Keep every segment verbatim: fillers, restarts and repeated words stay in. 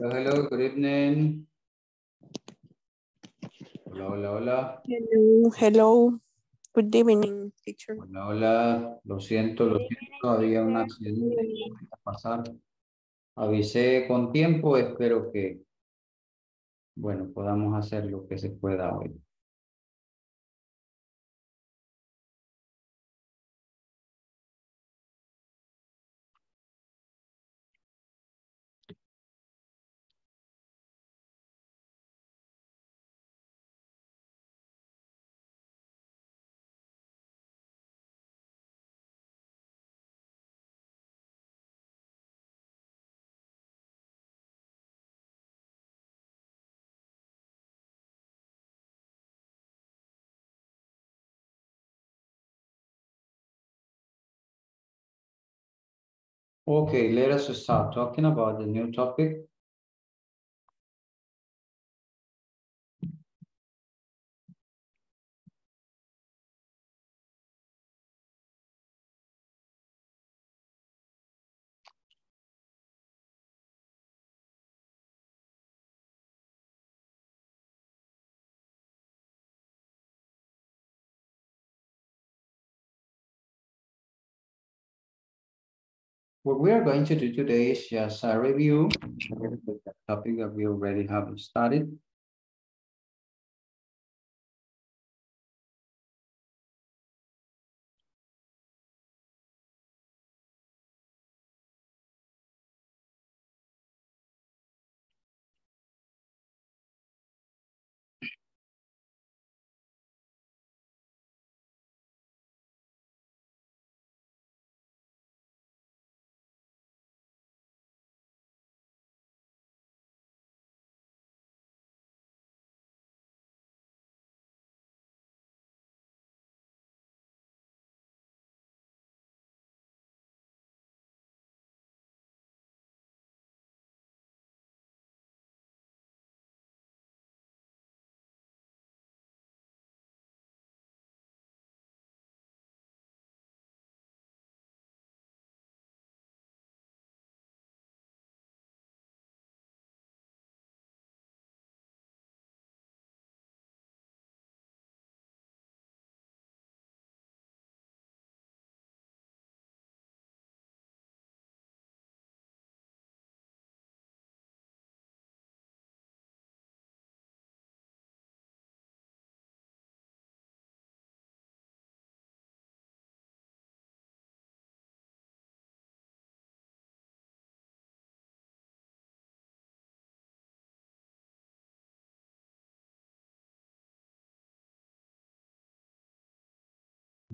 Hello, hello, good evening. Hola, hola, hola. Hello, hello. Good evening, teacher. Hola, hola. Lo siento, lo siento. Había un accidente que iba a pasar. Avisé con tiempo. Espero que, bueno, podamos hacer lo que se pueda hoy. Okay, let us start talking about the new topic. What we are going to do today is just a review of the topic that we already have studied.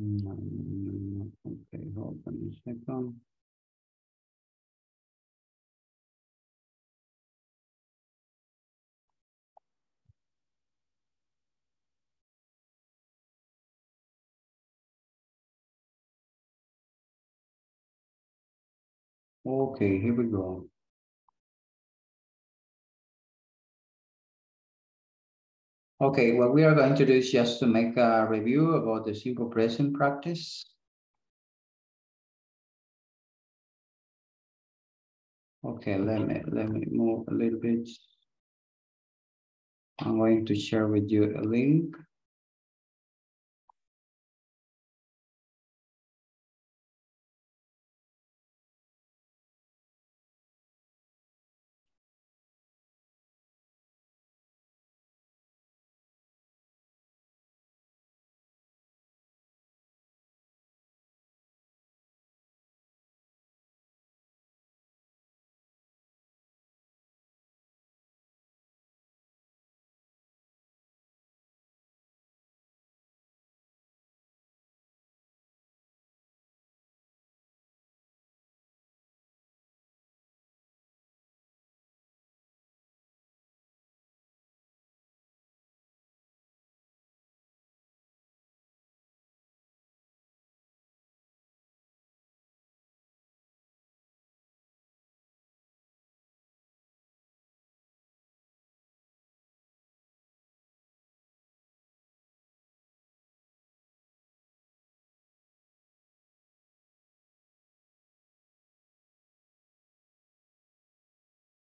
No, no, no. Okay, hold on a second. Okay, here we go. Okay, what we are going to do is just to make a review about the simple present practice. Okay, let me, let me move a little bit. I'm going to share with you a link.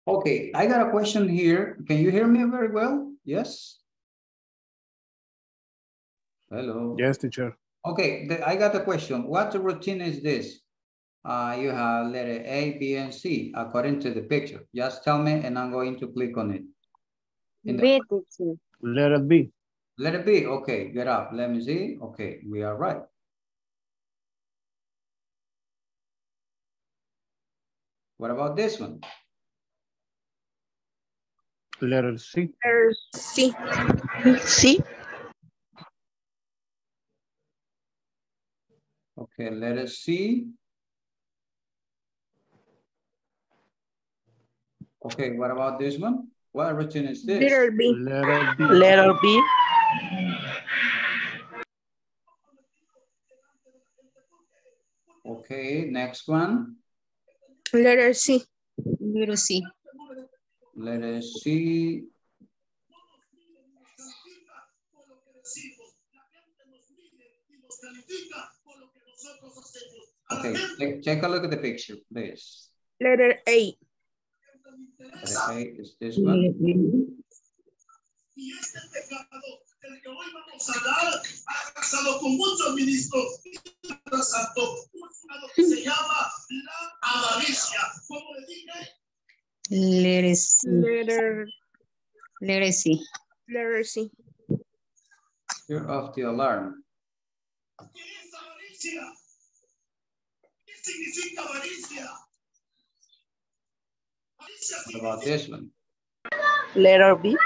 Okay, I got a question here. Can you hear me very well? Yes? Hello. Yes, teacher. Okay, the, I got a question. What routine is this? Uh, you have letter A, B, and C according to the picture. Just tell me and I'm going to click on it. In B, the... Letter B. Letter B, okay, get up. Let me see. Okay, we are right. What about this one? Letter C. Letter C. C. Okay, letter C. Okay, what about this one? What routine is this? Letter B. Letter B. Letter B. Okay, next one. Letter C. Letter C. Letter C. Okay, take, take a look at the picture, please. Letter A. Letter A is this one. Letter C. Letter, letter C. Letter C. You're off the alarm. What about this one? Letter B.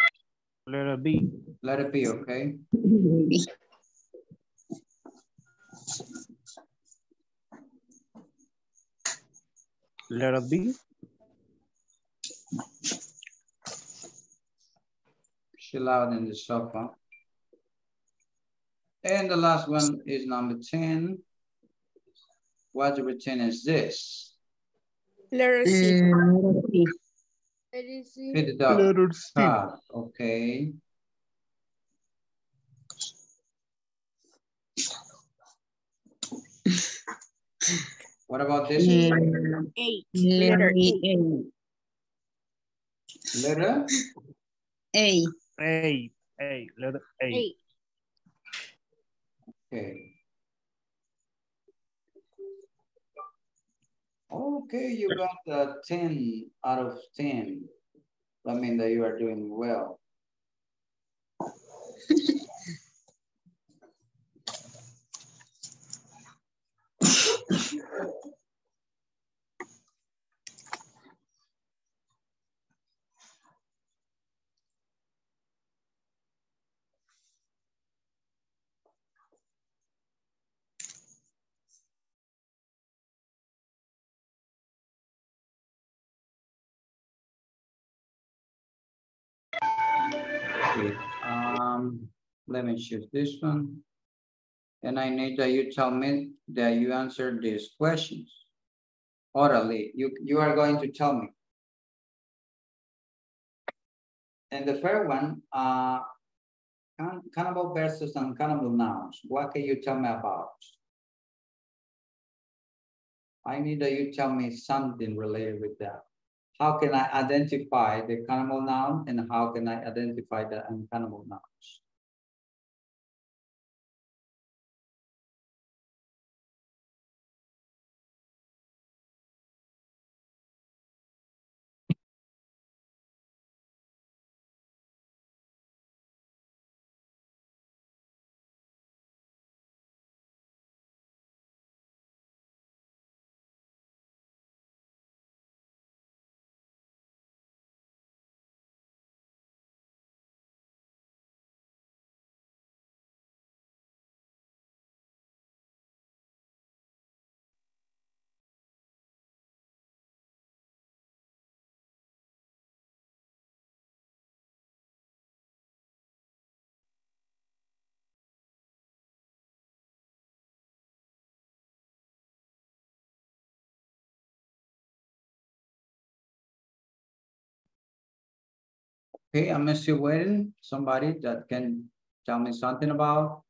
Letter B. Letter B, okay. B. Letter B. Chill out in the sofa. And the last one is number ten. What routine is this? Letter C. Letter C. Letter C. Feed the dog. Letter C. Ah, okay. What about this? Letter A. Letter A. Letter A. A. A. Letter A. A. Okay. Okay, you got the ten out of ten. That means that you are doing well. Um, let me shift this one. And I need that you tell me that you answer these questions orally. You, you are going to tell me. And the first one, uh, countable versus uncountable nouns. What can you tell me about? I need that you tell me something related with that. How can I identify the countable noun and how can I identify the uncountable nouns? Okay, I'm still waiting. Somebody that can tell me something about.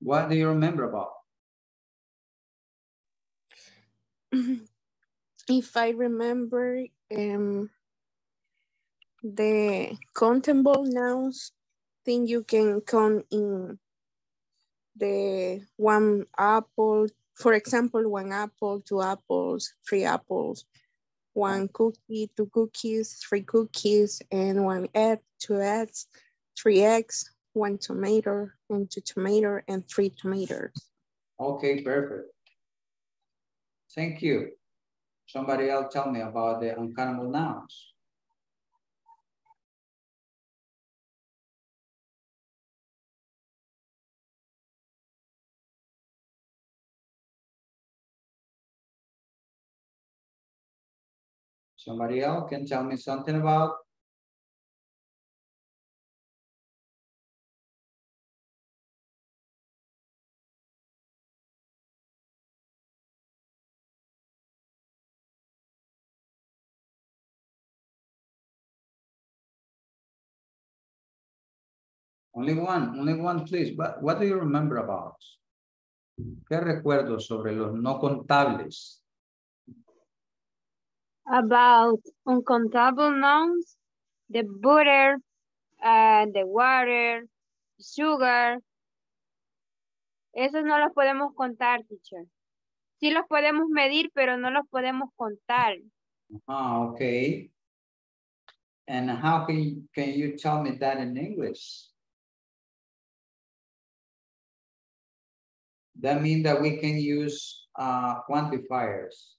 What do you remember about? if I remember, um, the countable nouns, think you can count in the one apple, for example, one apple, two apples, three apples, one cookie, two cookies, three cookies, and one egg, two eggs, three eggs, one tomato, and two tomato, and three tomatoes. Okay, perfect. Thank you. Somebody else tell me about the uncountable nouns. Somebody else can tell me something about? Only one, only one, please. But what do you remember about? ¿Qué recuerdo sobre los no contables? About uncountable nouns, the butter, uh, the water, sugar. Esos no los podemos contar, teacher. Sí los podemos medir, pero no los podemos contar. Ah, uh-huh, okay. And how can you, can you tell me that in English? That means that we can use uh, quantifiers.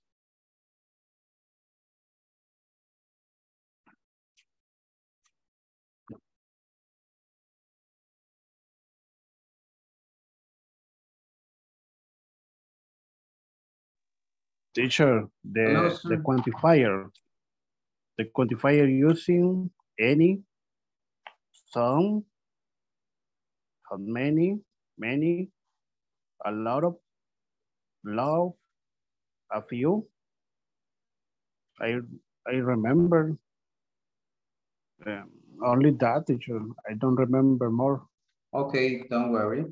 Teacher, the, Hello, the quantifier, the quantifier using any, some, how many, many, a lot of, love, a few. I, I remember um, only that, teacher. I don't remember more. Okay, don't worry.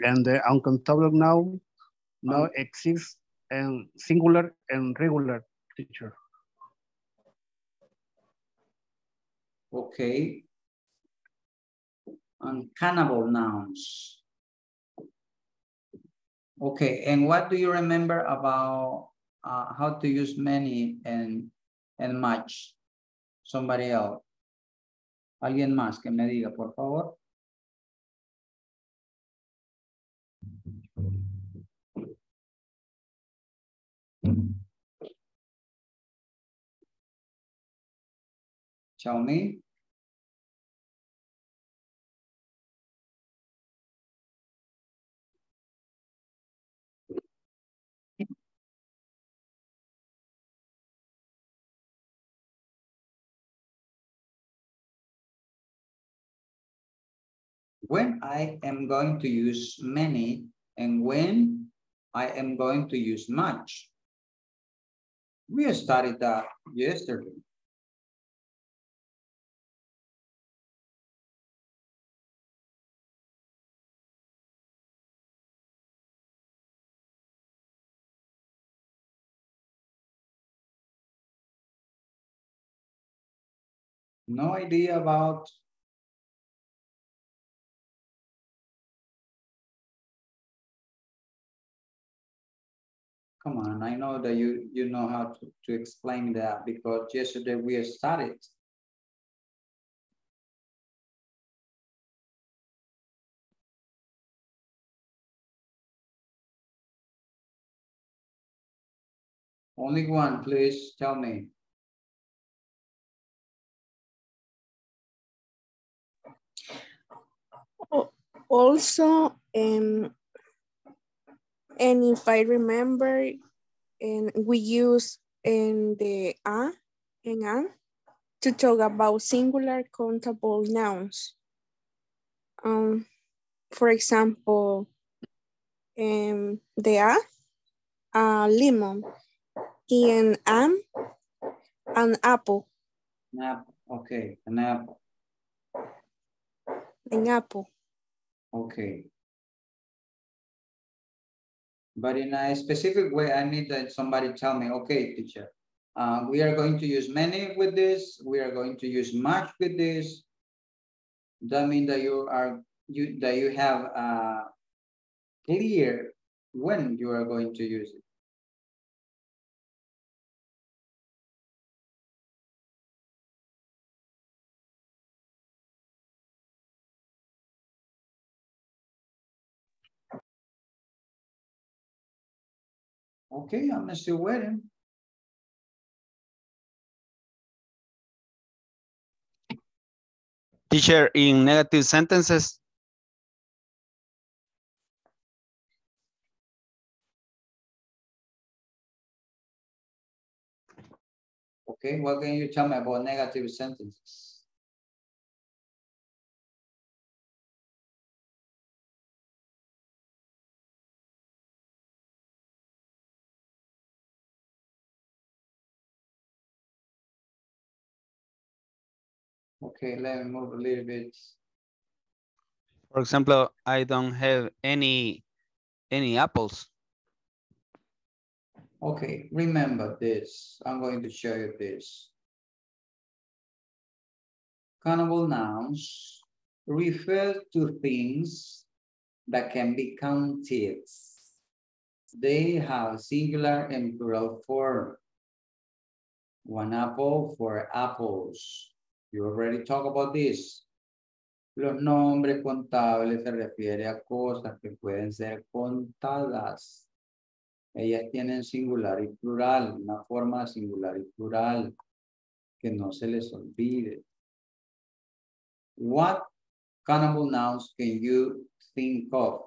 And the uncountable noun now um, exists. And singular and regular, teacher. Okay. Uncountable nouns. Okay, and what do you remember about uh, how to use many and, and much? Somebody else. Alguien más que me diga, por favor. Tell me. When I am going to use many and when I am going to use much. We started that yesterday. No idea about Come on, I know that you, you know how to, to explain that because yesterday we started. Only one, please tell me. Also, um, and if I remember, and we use in the a and a to talk about singular countable nouns. Um, for example, um, the a, a lemon, and am, an apple. An apple, okay, an apple. An apple. Okay. but in a specific way, I need that somebody tell me, okay, teacher, uh, we are going to use many with this, we are going to use much with this. That means that you are you that you have uh, clear when you are going to use it. Okay, I'm still waiting. Teacher, in negative sentences. Okay, what can you tell me about negative sentences? Okay, let me move a little bit. For example, I don't have any any apples. Okay, remember this. I'm going to show you this. Countable nouns refer to things that can be counted. They have singular and plural form. One apple, four apples. You already talked about this. Los nombres contables se refiere a cosas que pueden ser contadas. Ellas tienen singular y plural, una forma singular y plural, que no se les olvide. What countable nouns can you think of?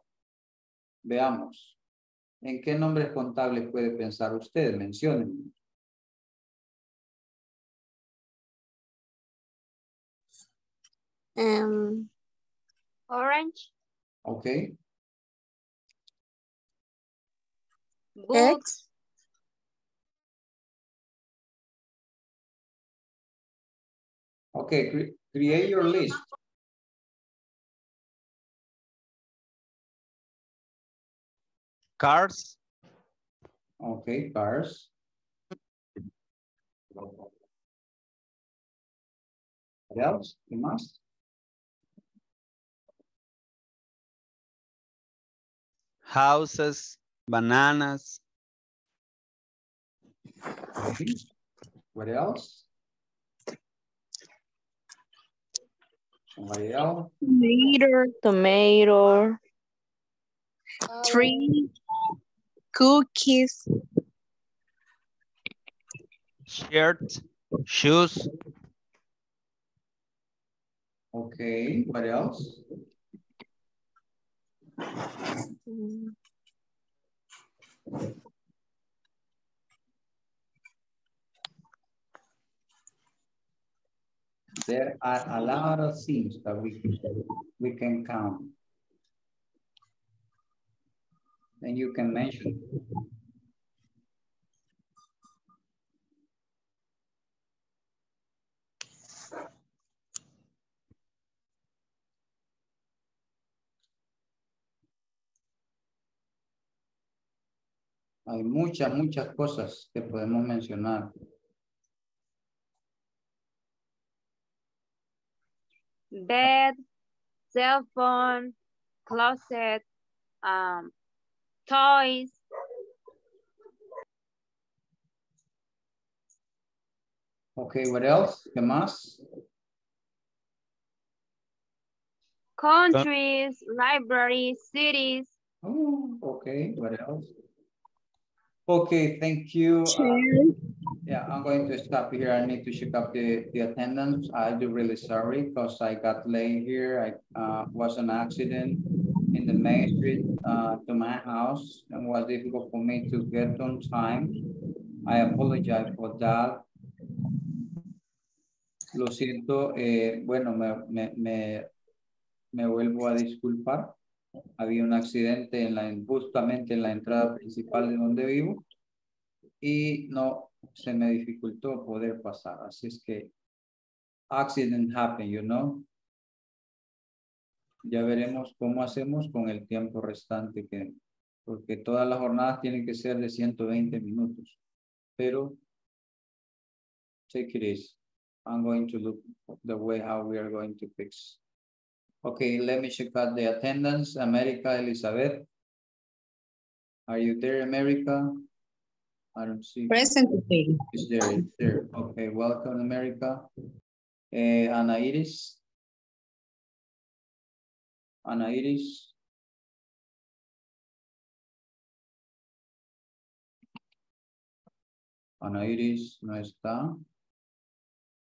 Veamos. ¿En qué nombres contables puede pensar usted? Menciónenme. Um, orange. Okay. Books. Okay, cre create your list. Cars. Okay, cars. What else? You must. Houses, bananas. What else? Somebody else? Tomato, tomato. Oh. Tree, cookies. Shirt, shoes. Okay, what else? There are a lot of things that we can, we can count, and you can mention. Hay muchas, muchas cosas que podemos mencionar. Bed, cell phone, closet, um, toys. Okay, what else? ¿Qué más? Countries, libraries, cities. Oh, okay, what else? Okay, thank you. Uh, yeah, I'm going to stop here. I need to check up the, the attendance. I'm really sorry because I got late here. I uh, was an accident in the main street uh, to my house, and was difficult for me to get on time. I apologize for that. Lo siento. Eh, bueno, me, me, me, me vuelvo a disculpar. Había un accidente en la, justamente en la entrada principal de donde vivo y no se me dificultó poder pasar. Así es que accident happen, you know. Ya veremos cómo hacemos con el tiempo restante que, porque todas las jornadas tienen que ser de ciento veinte minutos. Pero take it easy. I'm going to look the way how we are going to fix. Okay, let me check out the attendance. America, Elizabeth. Are you there, America? I don't see. Present. Is there, is there. Okay, welcome, America. Uh, Ana Iris. Ana Iris. Ana Iris no está.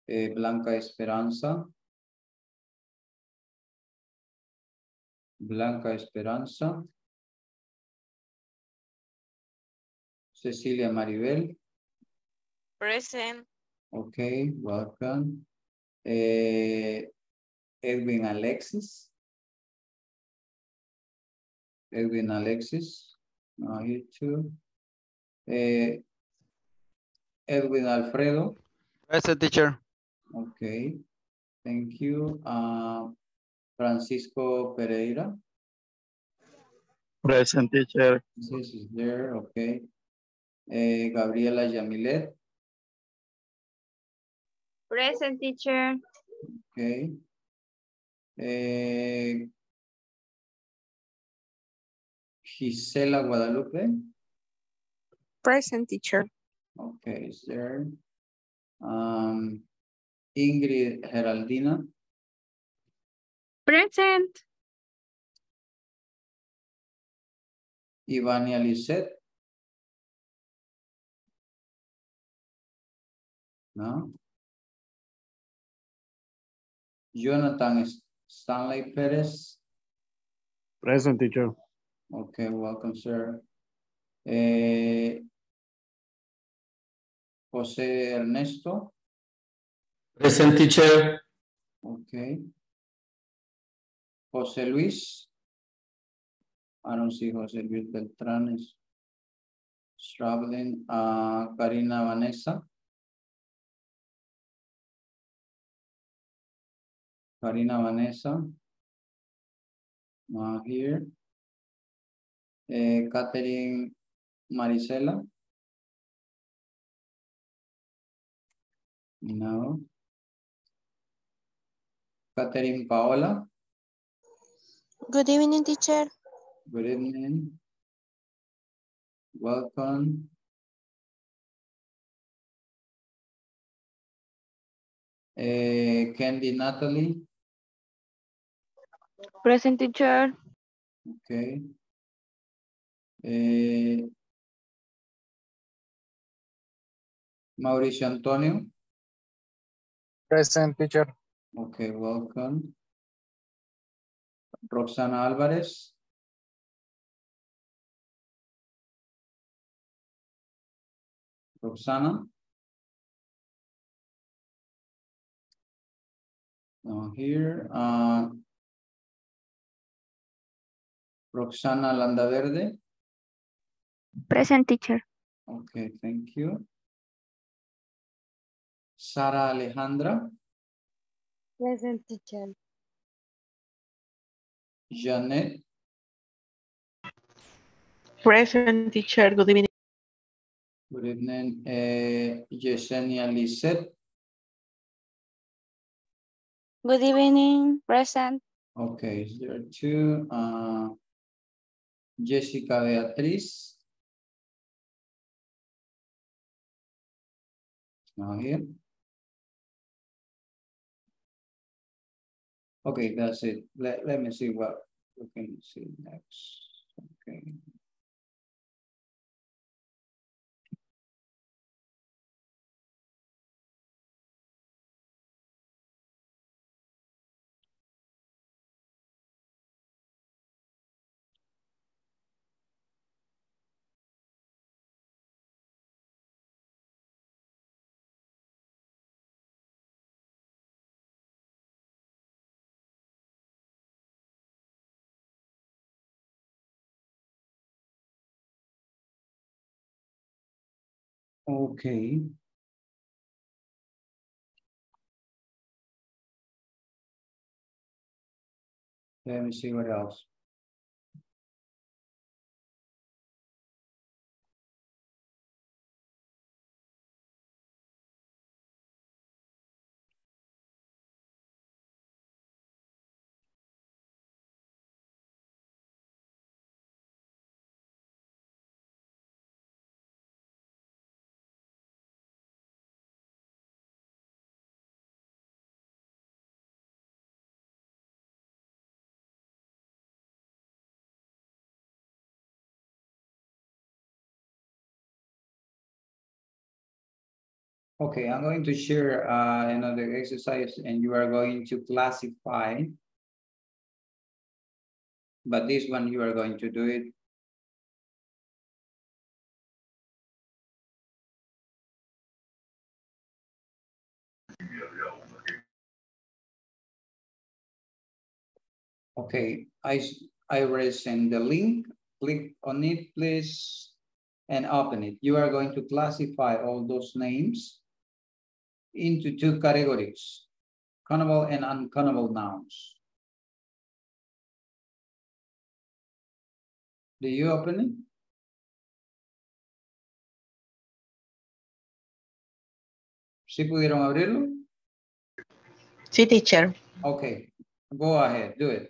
Eh, Blanca Esperanza. Blanca Esperanza. Cecilia Maribel. Present. Okay, welcome. Eh, Edwin Alexis. Edwin Alexis. No, you too. Eh, Edwin Alfredo. Present, teacher. Okay, thank you. Uh, Francisco Pereira. Present, teacher. This is there, okay. Uh, Gabriela Yamilet. Present, teacher. Okay. Uh, Gisela Guadalupe. Present, teacher. Okay, is there. Um, Ingrid Geraldina. Present. Ivania Liset. No. Jonathan Stanley Perez. Present, teacher. Okay, welcome, sir. Uh, Jose Ernesto. Present, teacher. Okay. Jose Luis. I don't see Jose Luis Beltran is traveling. Uh, Karina Vanessa. Karina Vanessa. Not here. Uh, Katherine Marisela. No. Katherine Paola. Good evening, teacher. Good evening. Welcome. Uh, Kendy Natalie. Present, teacher. Okay. Uh, Mauricio Antonio. Present, teacher. Okay, welcome. Roxana Alvarez. Roxana. Now here. Uh, Roxana Landaverde. Present, teacher. Okay, thank you. Sara Alejandra. Present, teacher. Janet. Present, teacher. Good evening. Good evening. Uh, Yesenia Lizette. Good evening. Present. Okay, is there two? Uh, Jessica Beatriz. Now here. Okay, that's it. Let, let me see what we can see next. Okay. Okay. Let me see what else. Okay, I'm going to share uh, another exercise, and you are going to classify. But this one, you are going to do it. Okay, I, I already sent the link. Click on it, please, and open it. You are going to classify all those names into two categories, countable and uncountable nouns. Do you open it? ¿Sí pudieron abrirlo? Sí, teacher. Okay, go ahead, do it.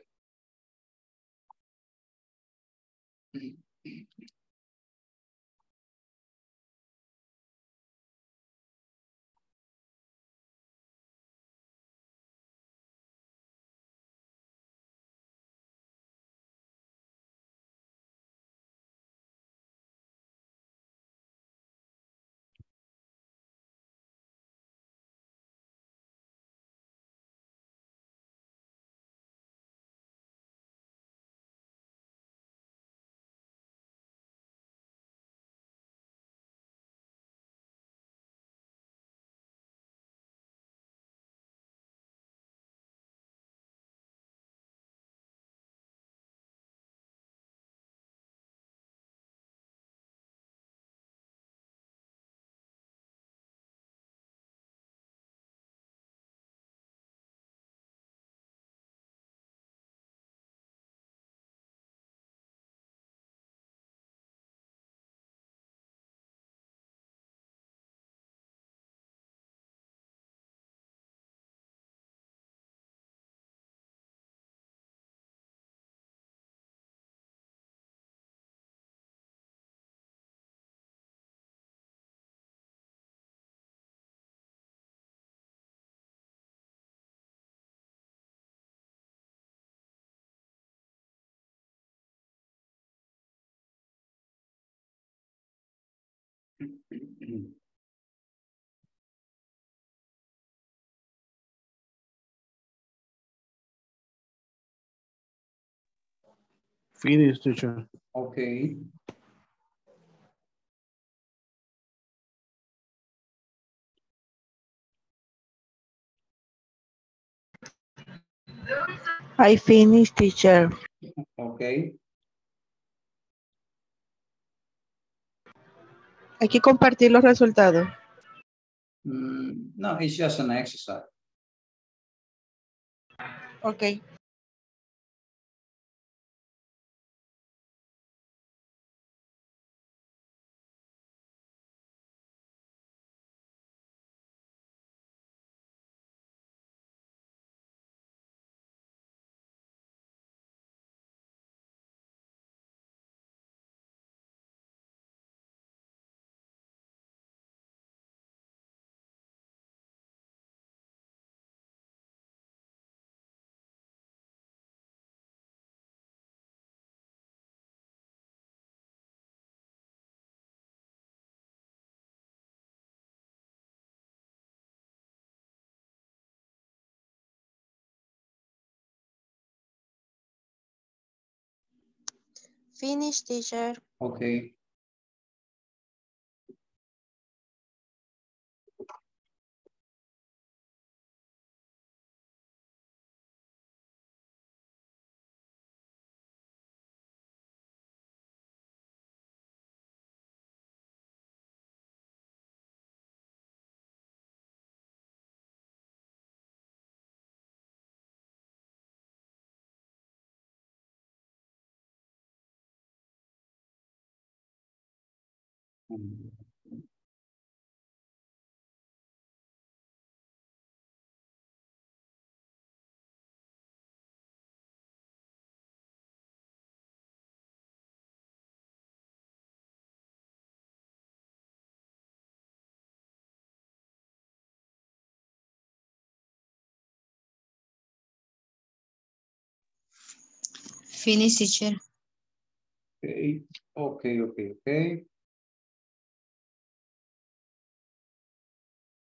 Finish, teacher. Okay. I finished, teacher. Okay. Hay que compartir los resultados. Mm, no, it's just an exercise. Okay. Finish, teacher. Okay. Finish, teacher. Okay, okay, okay, okay.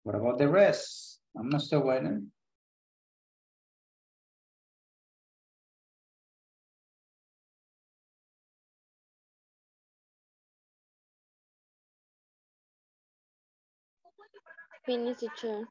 What about the rest? I'm not still waiting. Finish the chair.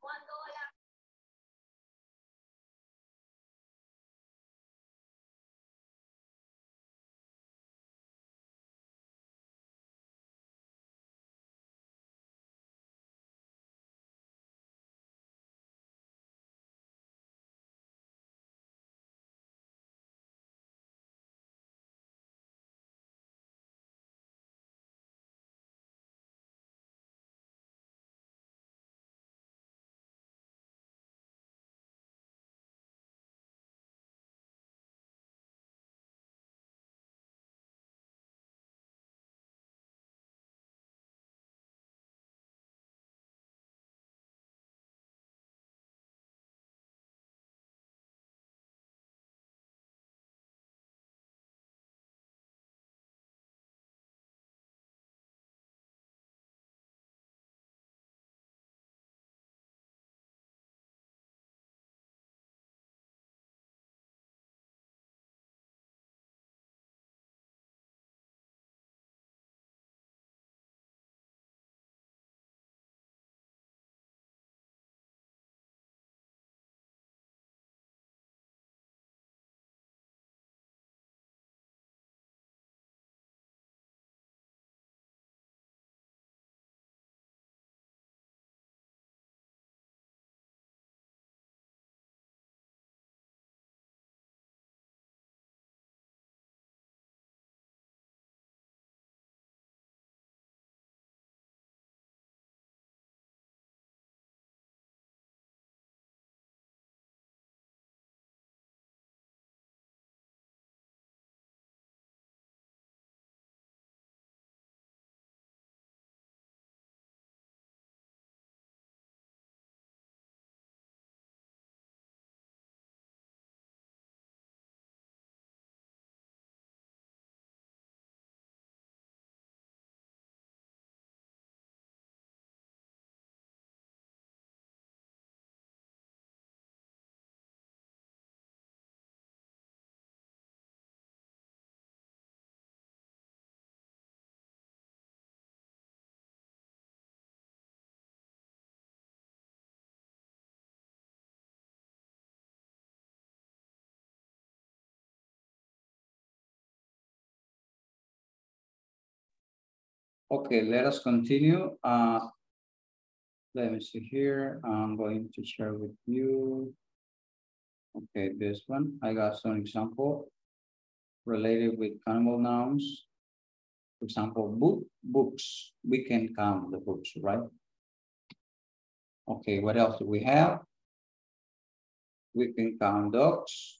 Okay, let us continue. Uh, let me see here. I'm going to share with you. Okay, this one. I got some example related with animal nouns. For example, book, books. We can count the books, right? Okay, what else do we have? We can count dogs.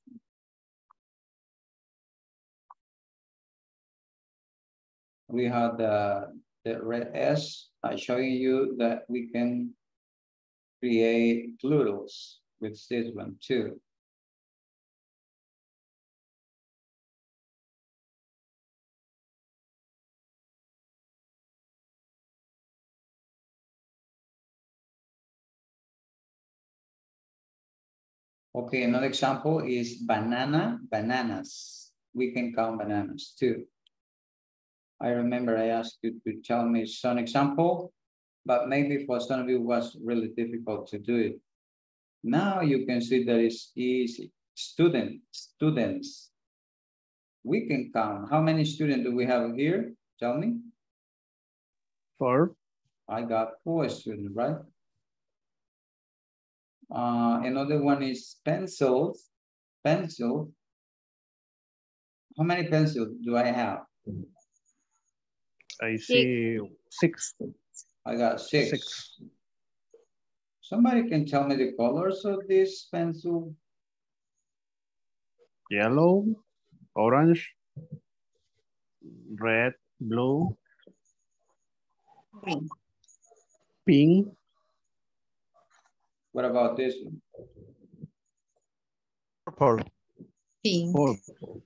We have the, the red S uh, showing you that we can create plurals with this one too. Okay, another example is banana, bananas. We can count bananas too. I remember I asked you to tell me some example, but maybe for some of you it was really difficult to do it. Now you can see that it's easy. Student, students. We can count. How many students do we have here? Tell me. Four. I got four students, right? Uh, another one is pencils. Pencil. How many pencils do I have? I see six. I got six. six. Somebody can tell me the colors of this pencil. Yellow, orange, red, blue, green, pink. What about this one? Purple. Pink. Purple.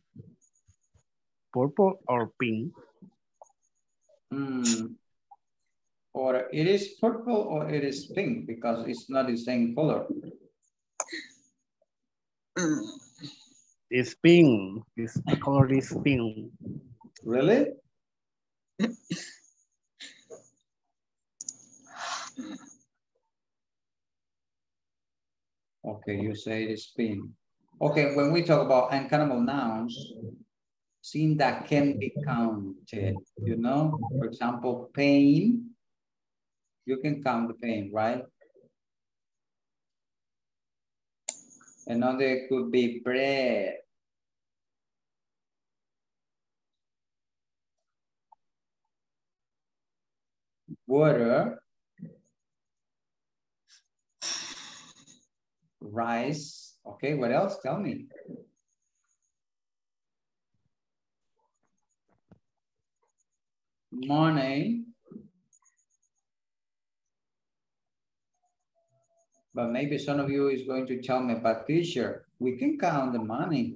Purple or pink? Mm. or it is purple or it is pink because it's not the same color. It's pink. It's, the color is pink. Really? Okay, you say it is pink. Okay, when we talk about uncountable nouns, things that can be counted, you know, for example, pain. You can count the pain, right? Another could be bread. Water. Rice. Okay, what else? Tell me. Money. But maybe some of you is going to tell me, but teacher, we can count the money.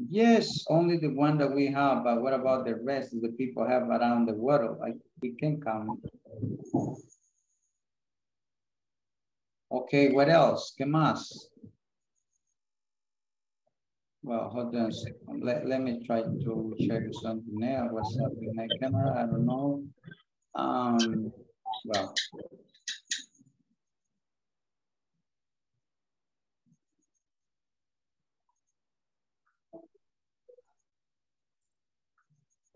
Yes, only the one that we have, but what about the rest the people have around the world? Like, we can count. Okay, what else? ¿Qué más? Well, hold on a second. Let, let me try to show you something there. What's up with my camera? I don't know. Um, well.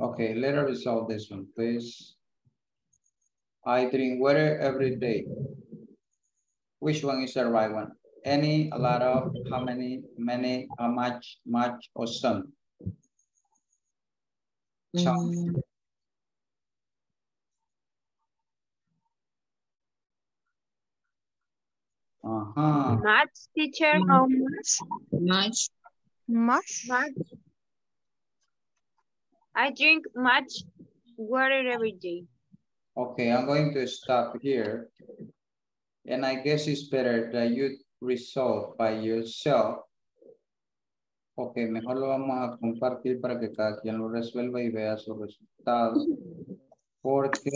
Okay, let us resolve this one, please. I drink water every day. Which one is the right one? Any, a lot of, how many, many, how much, much, or some? Mm. Uh-huh. Much, teacher, how much? Much. Much? Much. I drink much water every day. Okay, I'm going to stop here. And I guess it's better that you resolve by yourself. Okay, mejor lo vamos a compartir para que cada quien lo resuelva y vea su resultado. Porque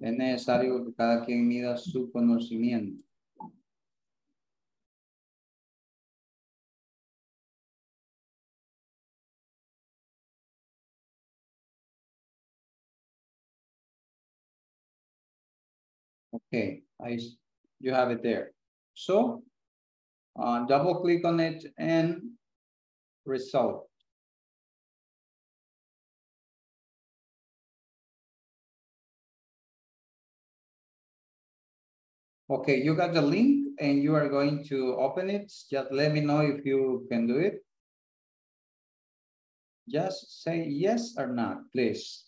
es necesario que cada quien mida su conocimiento. Okay, I, you have it there. So uh, double click on it and resolve. Okay, you got the link and you are going to open it. Just let me know if you can do it. Just say yes or not, please.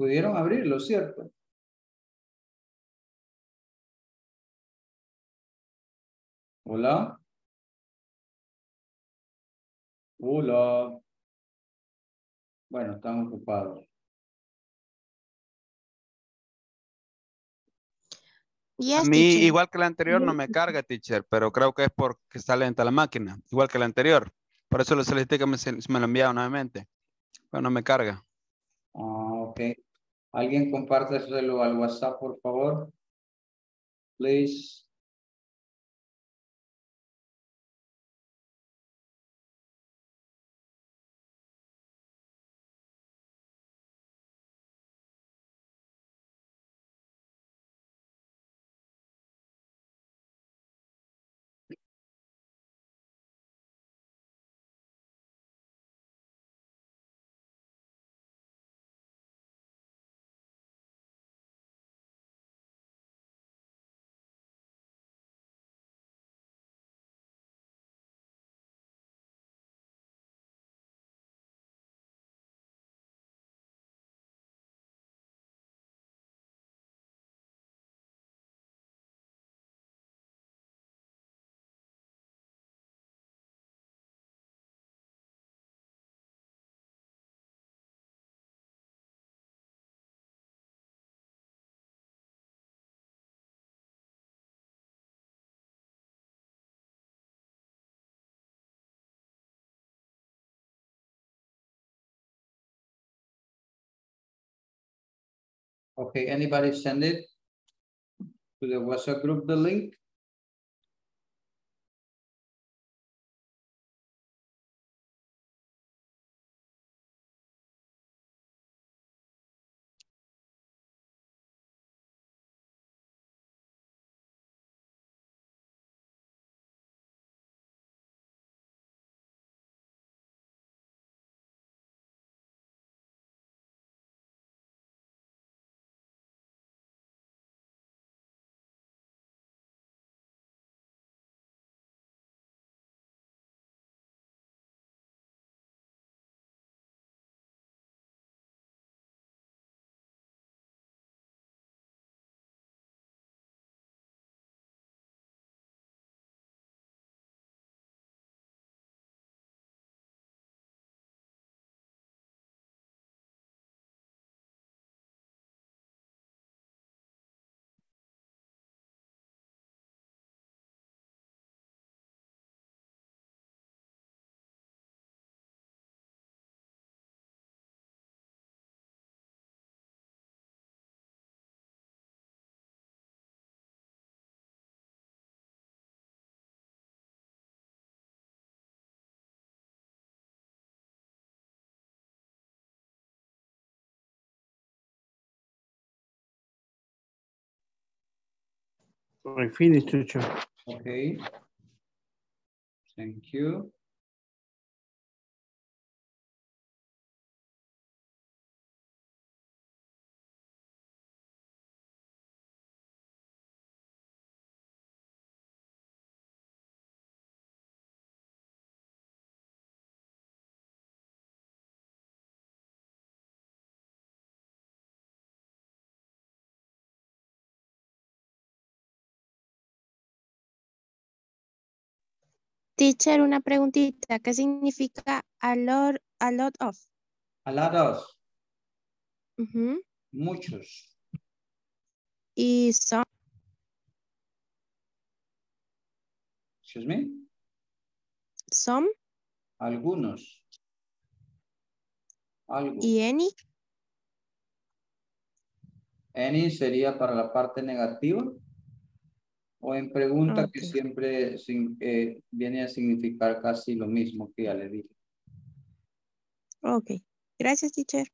Pudieron abrirlo, ¿cierto? Hola. Hola. Bueno, están ocupados. Yes, a mí, teacher. Igual que la anterior, no me carga, teacher, pero creo que es porque está lenta la máquina, igual que la anterior. Por eso le solicité que me, me lo enviara nuevamente. Pero no me carga. Ah, ok. Alguien compártaselo al WhatsApp, por favor. Please. Okay, anybody send it to the WhatsApp group, the link? I finished, teacher. Okay. Thank you. Teacher, una preguntita. ¿Qué significa a lot, a lot of? A lot of. Uh-huh. Muchos. Y son. Excuse me. Some. Algunos. Algo. ¿Y any? Any sería para la parte negativa. O en pregunta, okay, que siempre eh, viene a significar casi lo mismo que ya le dije. Ok, gracias, teacher.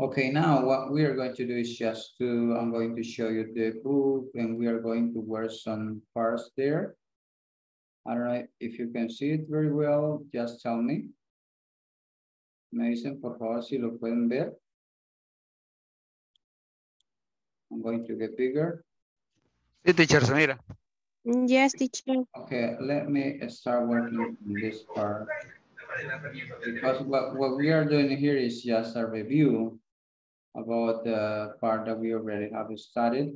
Okay, now what we are going to do is just to, I'm going to show you the book and we are going to wear some parts there. I don't know if you can see it very well, just tell me. Me dicen, por favor, si lo pueden ver. I'm going to get bigger. Sí, teacher, se mira. Yes, teacher. Okay, let me start working on this part. Because what, what we are doing here is just a review about the part that we already have studied.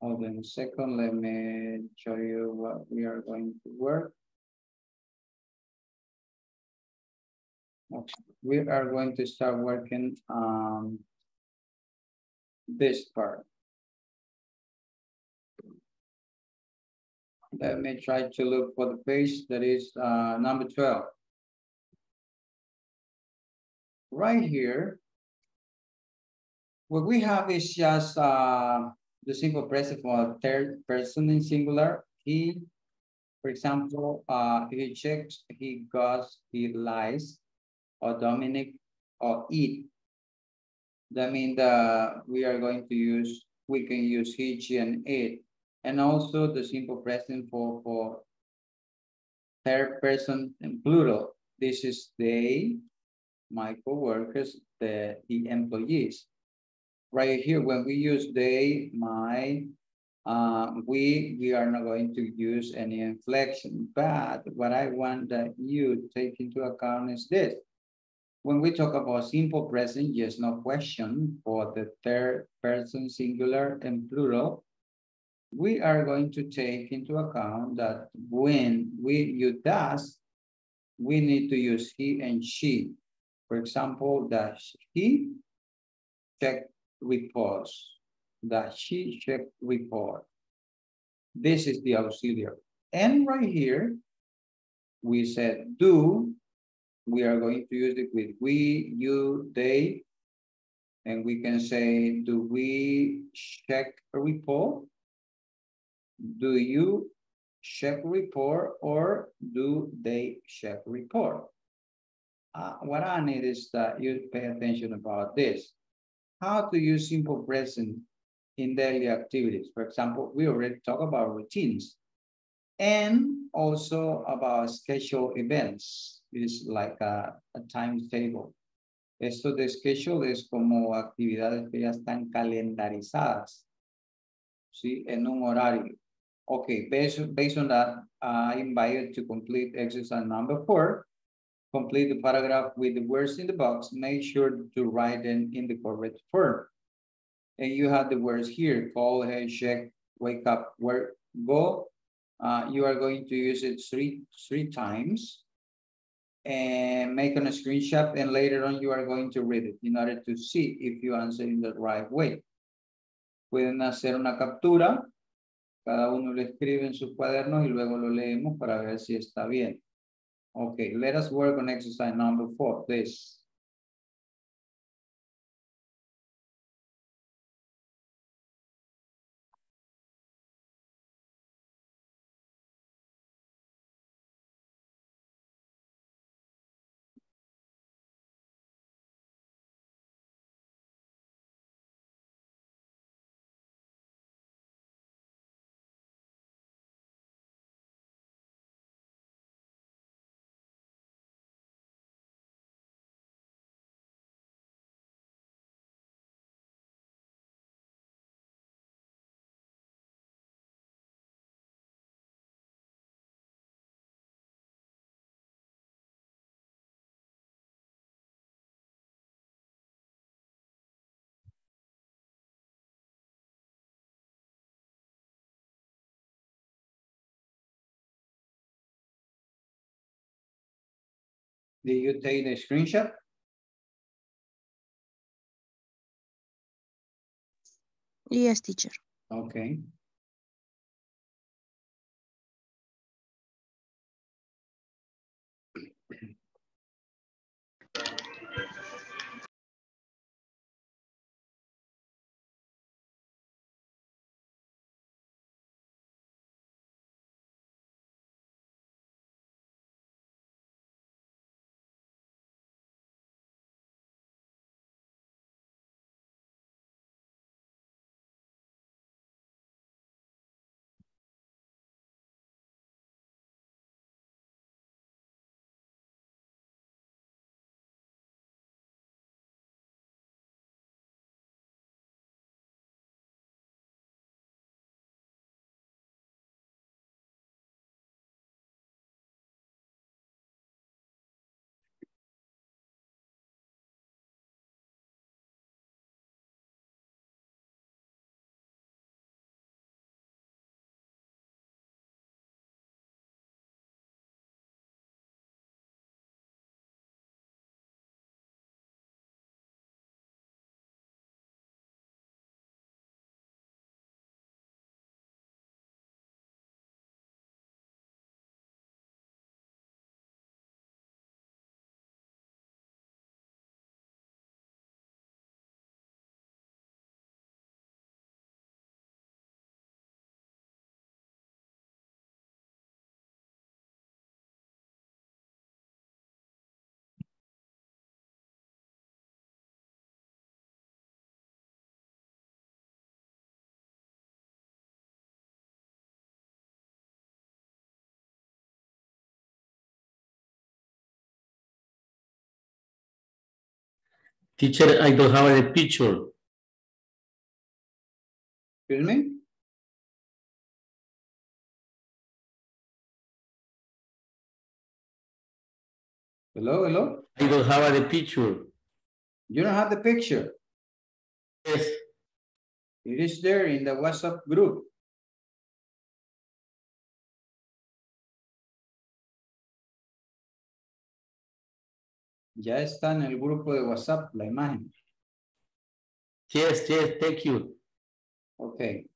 Hold on a second, let me show you what we are going to work. Okay. We are going to start working um, this part. Let me try to look for the page that is uh, number twelve. Right here, what we have is just uh, the simple present for third person in singular. He, for example, uh, he checks, he goes, he lies, or Dominic, or it. That means uh, we are going to use, we can use he, she, and it. And also the simple present for, for third person in plural. This is they, my co-workers, the, the employees. Right here, when we use they, my, uh, we, we are not going to use any inflection. But what I want that you take into account is this. When we talk about simple present, yes, no question for the third person singular and plural, we are going to take into account that when we use does, we need to use he and she. For example, does he check reports? the she checked report. This is the auxiliary. And right here, we said do. We are going to use it with we, you, they. And we can say, do we check a report? Do you check report? Or do they check report? Uh, what I need is that you pay attention about this. How to use simple present in daily activities. For example, we already talked about routines and also about scheduled events. It is like a, a timetable. Esto de schedule es como actividades que ya están calendarizadas, ¿sí? En un horario. Okay, based, based on that, uh, I invite you to complete exercise number four. Complete the paragraph with the words in the box. Make sure to write them in the correct form. And you have the words here: call, hey, check, wake up, work, go. Uh, you are going to use it three, three times. And make on a screenshot, and later on you are going to read it in order to see if you answer in the right way. Pueden hacer una captura, cada uno lo escribe en sus cuadernos y luego lo leemos para ver si está bien. Okay, let us work on exercise number four, please. Did you take the screenshot? Yes, teacher. Okay. Teacher, I don't have a picture. Excuse me? Hello, hello? I don't have a picture. You don't have the picture? Yes. It is there in the WhatsApp group. Ya está en el grupo de WhatsApp la imagen. Yes, yes, thank you. Okay.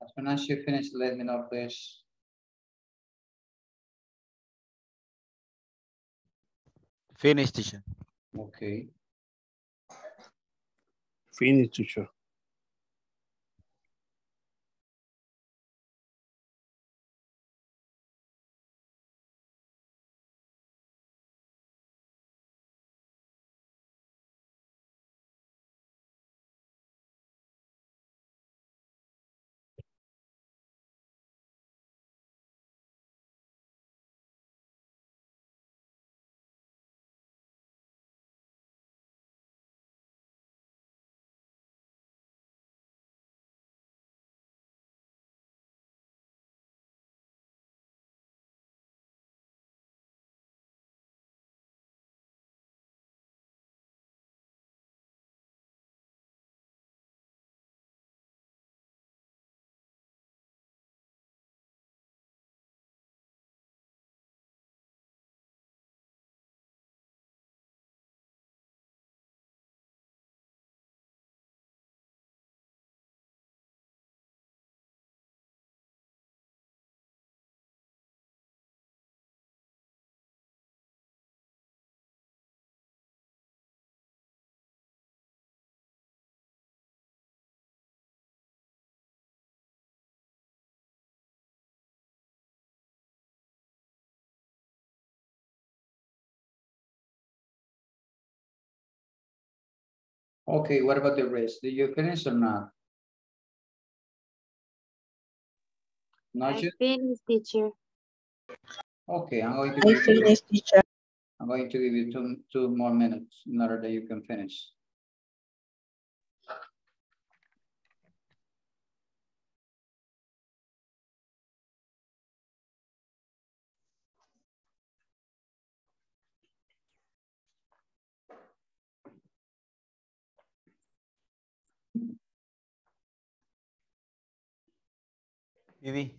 As soon as you finish, let me know, please. Finish, teacher. Okay. Finish, teacher. Okay, what about the rest? Did you finish or not? Not I yet? Finished, teacher. Okay, I'm going to I finish, teacher. I'm going to give you two, two more minutes in order that you can finish. Didi.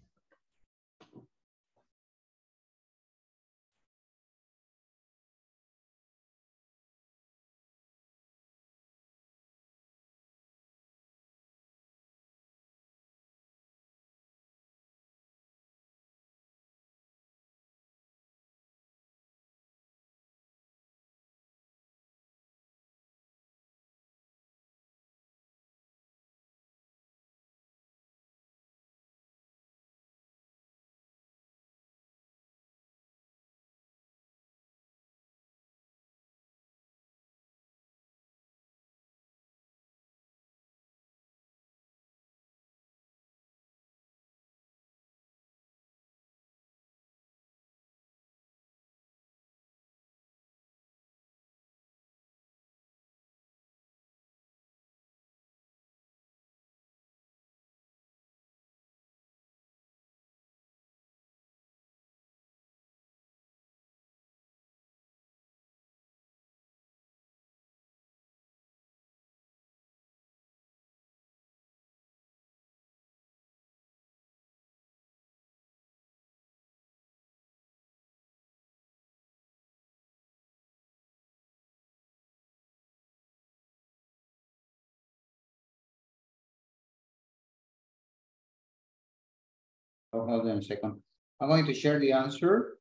Oh, hold on a second. I'm going to share the answer.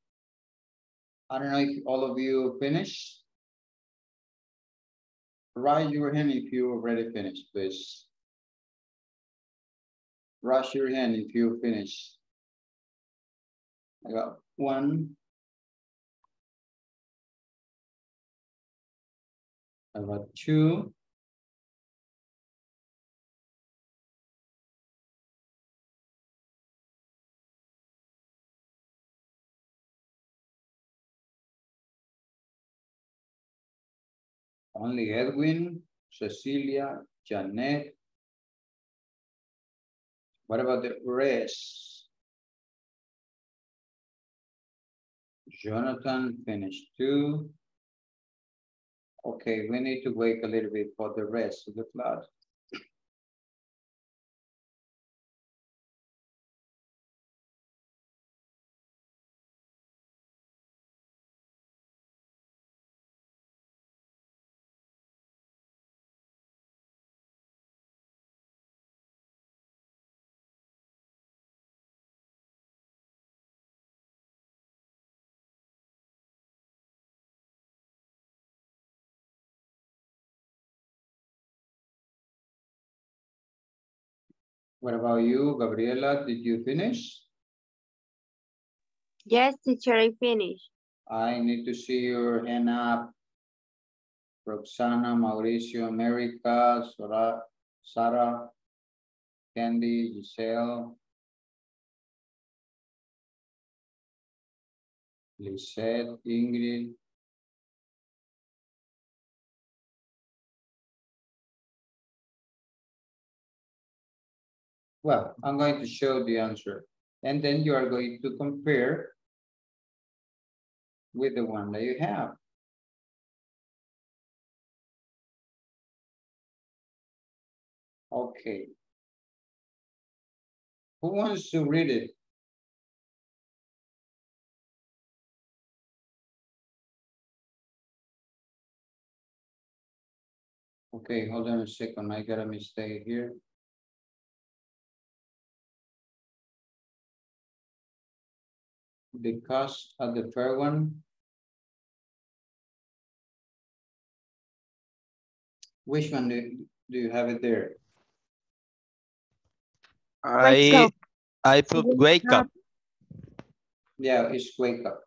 I don't know if all of you finished. Raise your hand if you already finished, please. Raise your hand if you finished. I got one. I got two. Only Edwin, Cecilia, Janet. What about the rest? Jonathan finished too. Okay, we need to wait a little bit for the rest of the class. What about you, Gabriela? Did you finish? Yes, teacher, I finished. I need to see your hand up. Roxana, Mauricio, America, Sara, Sara, Kendy, Giselle, Lizette, Ingrid. Well, I'm going to show the answer. And then you are going to compare with the one that you have. Okay. Who wants to read it? Okay, hold on a second. I got a mistake here. The cost of the fair one. Which one do, do you have it there? I I put wake up. Yeah, it's wake up.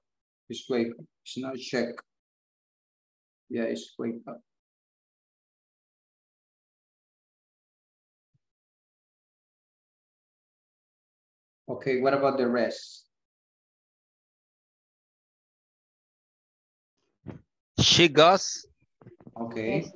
It's wake up. It's not check. Yeah, it's wake up. Okay, what about the rest? She goes. Okay. Yes.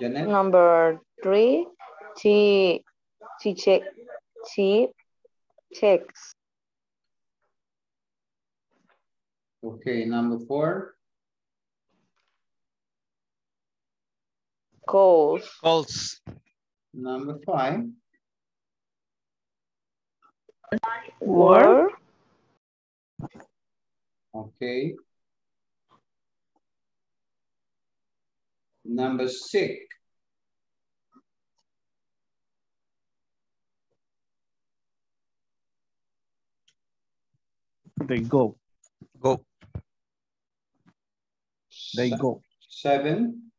Number three, she, she, check, she checks. Okay, number four. Calls. Calls. Number five. Work. Okay. Number six. They go. Go. They Se go. Seven.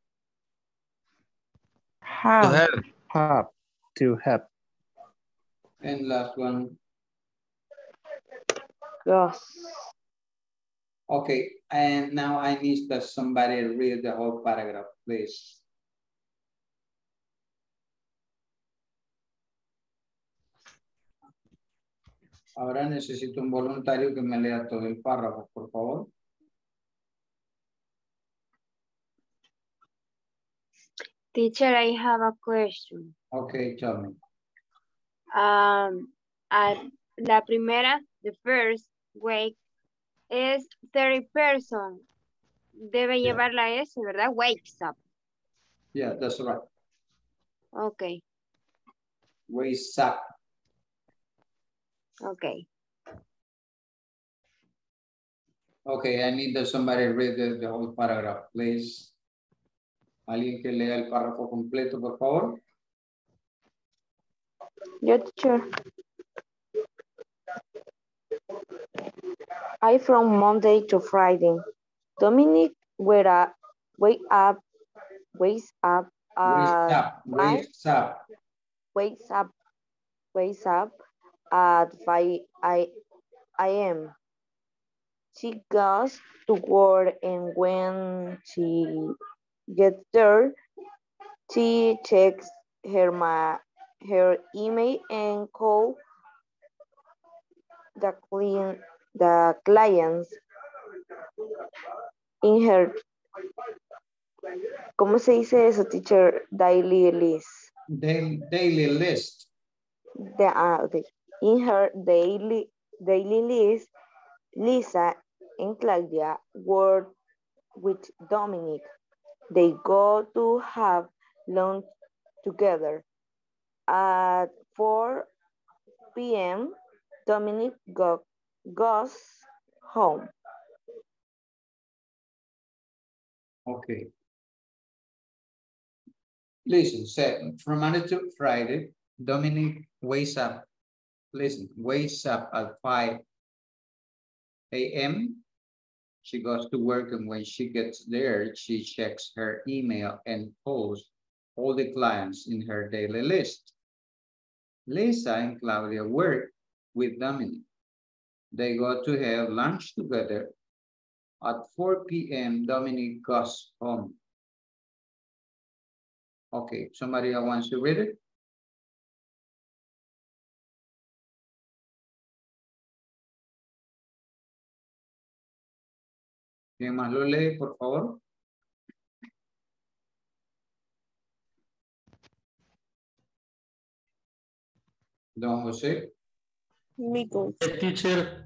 Have. To have. Have. To have. And last one. Yes. Okay, and now I need that somebody read the whole paragraph, please. Ahora necesito un voluntario que me lea todo el párrafo, por favor. Teacher, I have a question. Okay, tell me. Um, at la primera, the first wake is third person. Debe yeah. llevar la S, ¿verdad? Wakes up. Yeah, that's right. Okay. Wakes up. Okay. Okay, I need that somebody read the, the whole paragraph, please. Alguien que lea el párrafo completo, por favor. Yes, sure. I from Monday to Friday. Dominic wake up, wake up, wakes up, uh, wakes up, wakes up, wakes up at five A M She goes to work, and when she gets there, she checks her ma her email and calls the clean. The clients in her, ¿cómo se dice eso, teacher? Daily list. Daily, daily list. The, uh, okay. In her daily daily list, Lisa and Claudia work with Dominic. They go to have lunch together. At four P M, Dominic got goes home. Okay. Listen, so from Monday to Friday, Dominic wakes up. Listen, wakes up at five A M She goes to work, and when she gets there, she checks her email and calls all the clients in her daily list. Lisa and Claudia work with Dominic. They go to have lunch together. At four P M, Dominic goes home. Okay, somebody wants to read it? ¿Quién más lo lee, por favor? Don José. Michael. The teacher.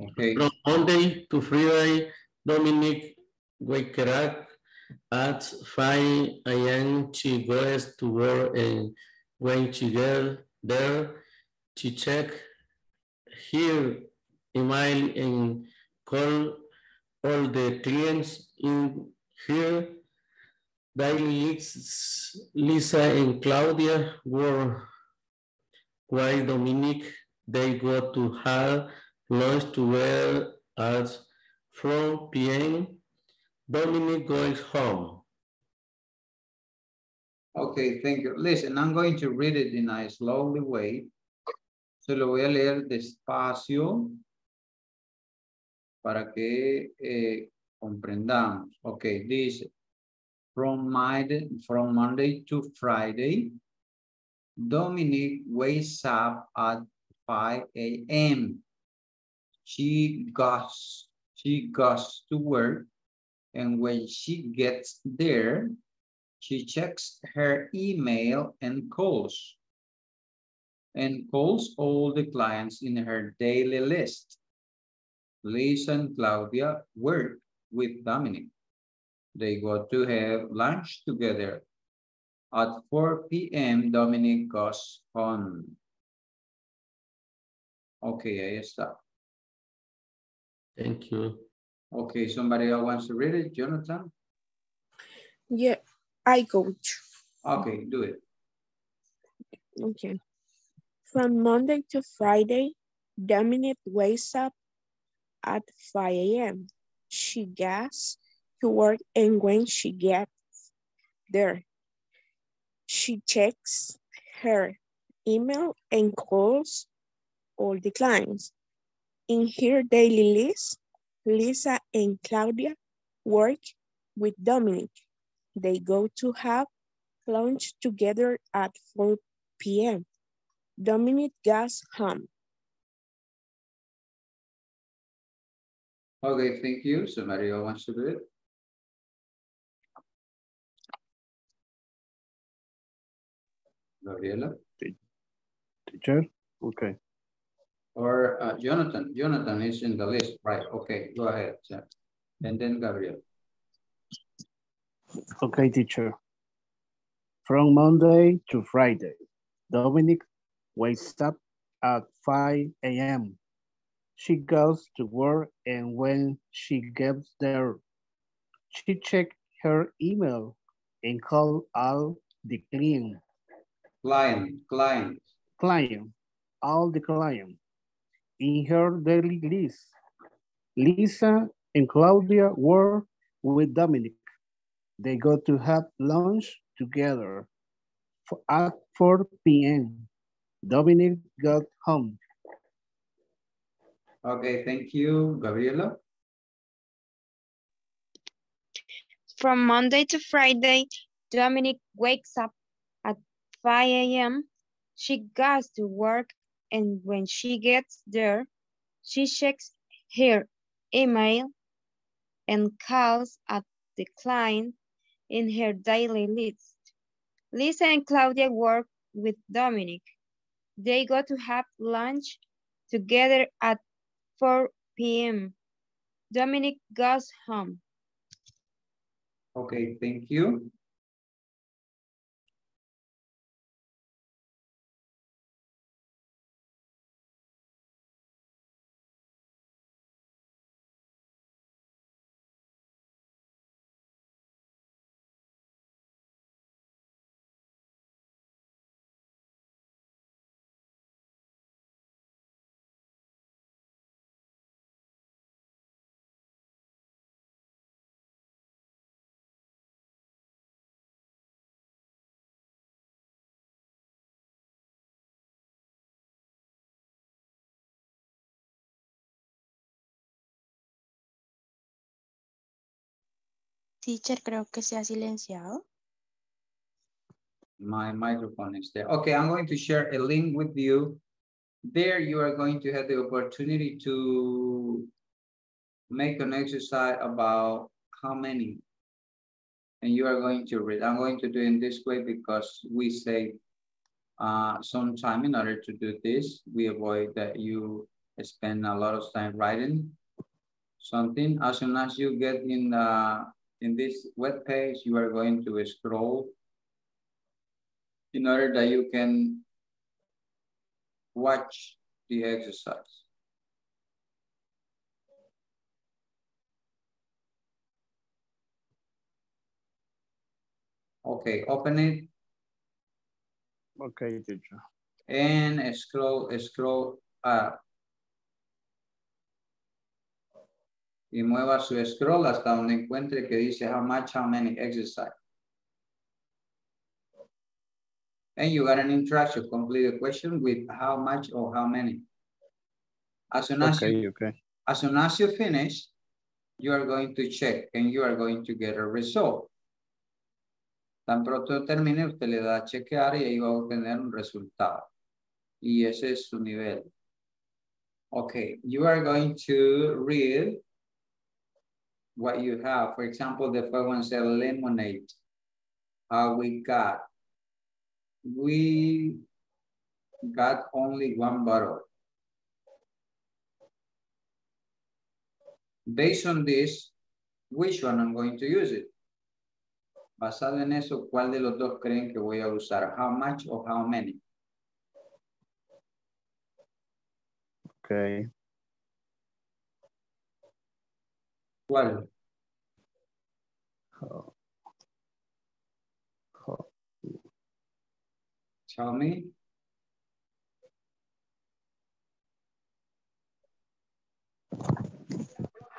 Okay. From Monday to Friday, Dominic wakes up at five A M She goes to work, and when she gets there, she checks her email and calls all the clients in her daily list. Lisa and Claudia were. While Dominic, they go to have lunch together at four P M Dominic goes home. Okay, thank you. Listen, I'm going to read it in a slowly way. Se lo voy a leer despacio para que eh, comprendamos. Okay, dice, from Monday, from Monday to Friday. Dominic wakes up at five A M She goes, she goes to work, and when she gets there, she checks her email and calls, and calls all the clients in her daily list. Lisa and Claudia work with Dominic. They go to have lunch together. At four P M, Dominic goes home. Okay, ahí está. Thank you. Okay, somebody else wants to read it, Jonathan? Yeah, I go. Okay, do it. Okay. From Monday to Friday, Dominic wakes up at five A M She goes to work, and when she gets there, she checks her email and calls all the clients. In her daily list, Lisa and Claudia work with Dominic. They go to have lunch together at four P M Dominic goes home. Okay, thank you. So Mario wants to do it. Gabriela? Teacher? Okay. Or uh, Jonathan, Jonathan is in the list, right? Okay, go ahead, sir. And then Gabriel. Okay, teacher. From Monday to Friday, Dominic wakes up at five A M She goes to work, and when she gets there, she checks her email and calls all the clients. Client, client. Client, all the clients. In her daily list, Lisa and Claudia work with Dominic. They go to have lunch together at four P M Dominic got home. Okay, thank you. Gabriela? From Monday to Friday, Dominic wakes up at five A M She goes to work, and when she gets there, she checks her email and calls at the client in her daily list. Lisa and Claudia work with Dominic. They go to have lunch together at four P M Dominic goes home. Okay, thank you. Teacher, creo que se ha silenciado. My microphone is there. Okay, I'm going to share a link with you. There you are going to have the opportunity to make an exercise about how many. And you are going to read. I'm going to do it in this way because we save uh, some time in order to do this. We avoid that you spend a lot of time writing something. As soon as you get in the in this web page, you are going to scroll in order that you can watch the exercise. Okay, open it. Okay, teacher. And scroll, scroll up. Y mueva su scroll hasta donde encuentre que dice how much, how many exercise. And you got an interaction, complete the question with how much or how many. As soon as, okay, you, okay. As soon as you finish, you are going to check and you are going to get a result. Tan pronto termine, usted le da a chequear y ahí va a obtener un resultado. Y ese es su nivel. Okay, you are going to read what you have. For example, the first one said lemonade. How we got? We got only one bottle. Based on this, which one I'm going to use it? Basado en eso, ¿cuál de los dos creen que voy a usar? How much or how many? Okay. ¿Cuál? Oh. Oh. Tell me.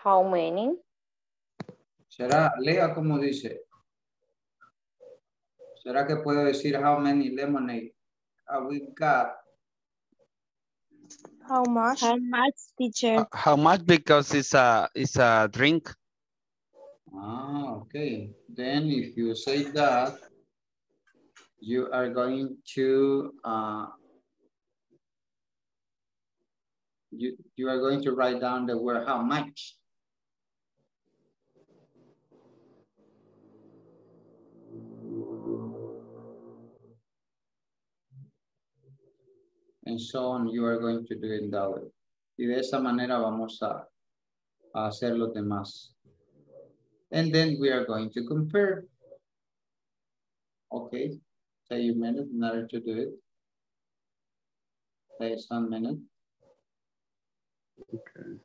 How many? Será, lea como dice. ¿Será que puedo decir how many lemonade have we got? How much? How much, teacher? Uh, how much because it's a it's a drink. Ah, okay. Then if you say that, you are going to uh, you you are going to write down the word how much. And so on, you are going to do it that way. Y de esa manera vamos a, a hacer los demás. And then we are going to compare. Okay, take a minute in order to do it. Take some minute. Okay.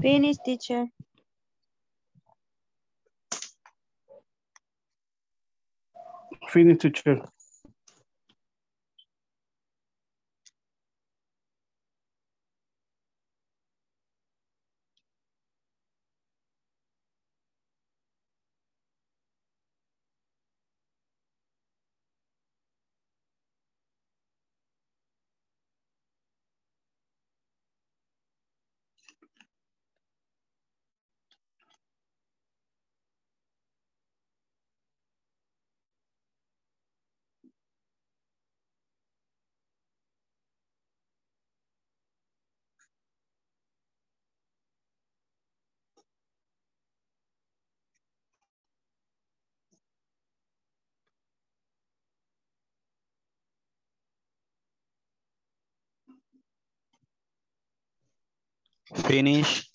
Finish, teacher. Finish, teacher. finish,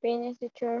finish the chair.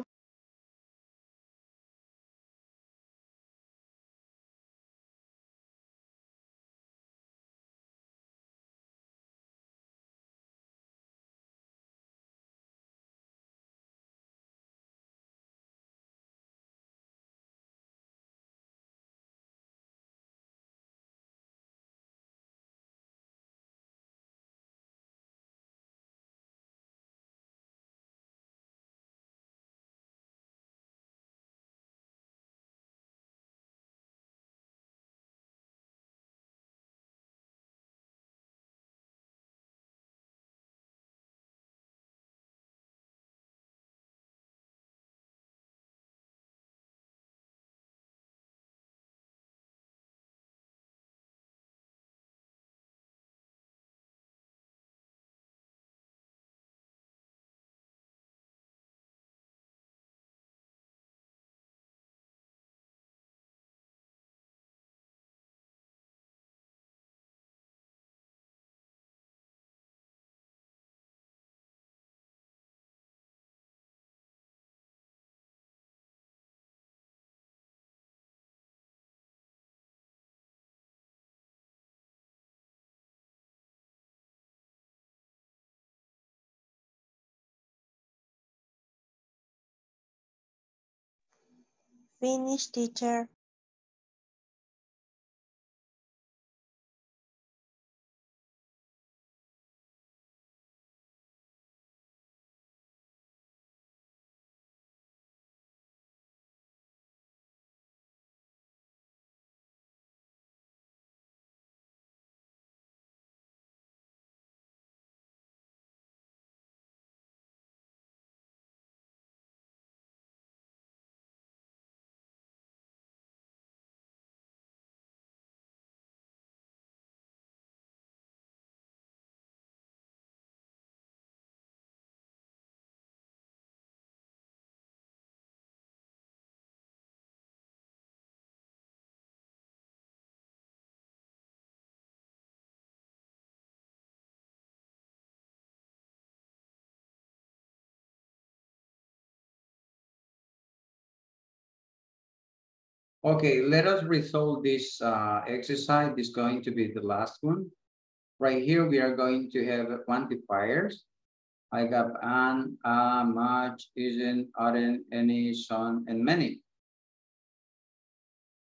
Finish, teacher. Okay, let us resolve this uh, exercise. This is going to be the last one. Right here, we are going to have quantifiers. I got an, a, much, isn't, aren't, any, some, and many.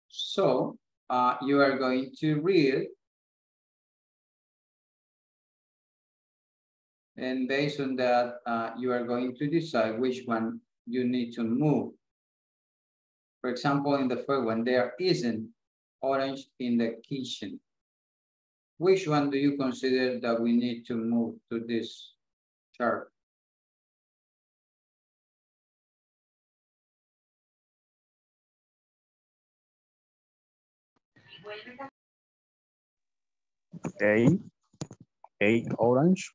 So uh, you are going to read. And based on that, uh, you are going to decide which one you need to move. For example, in the first one, there isn't orange in the kitchen. Which one do you consider that we need to move to this chart? A, A, orange.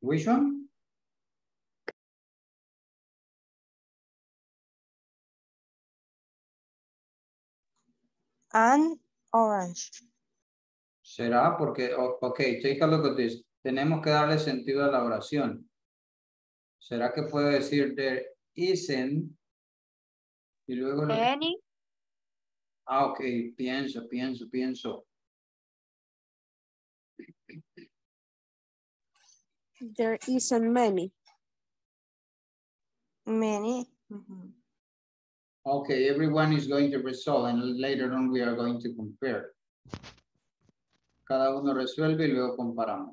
Which one? and orange. Será porque, okay, take a look at this. Tenemos que darle sentido a la oración. ¿Será que puedo decir there isn't? Y luego any. Ah, ok, pienso, pienso, pienso. There isn't many. Many. Mm-hmm. Okay, everyone is going to resolve and later on we are going to compare. Cada uno resuelve y luego comparamos.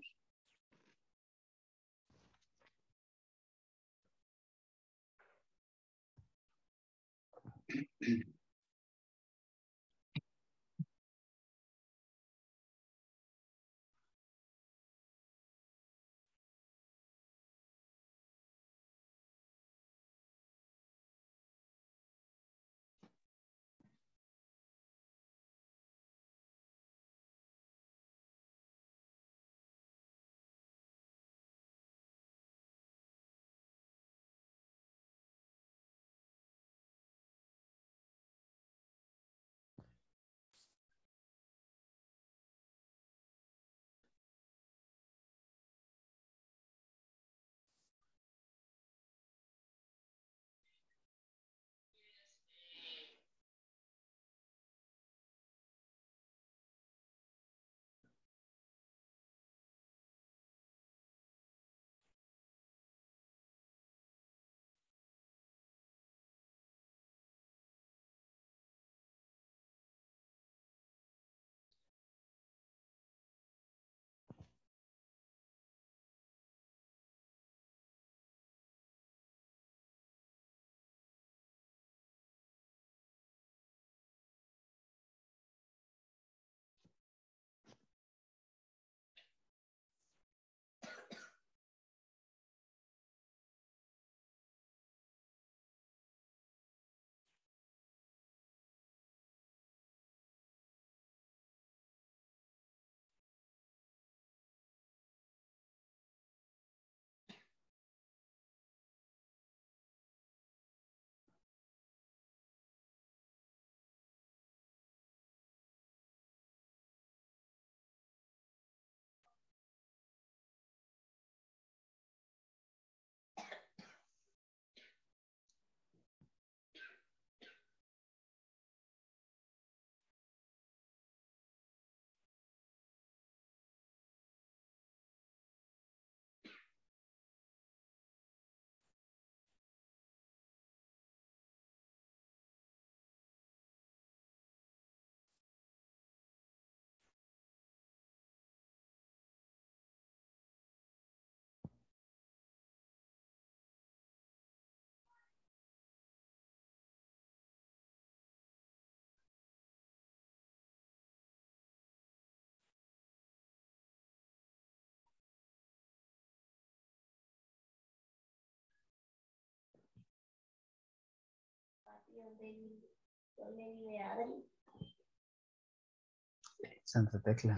Santa Tecla.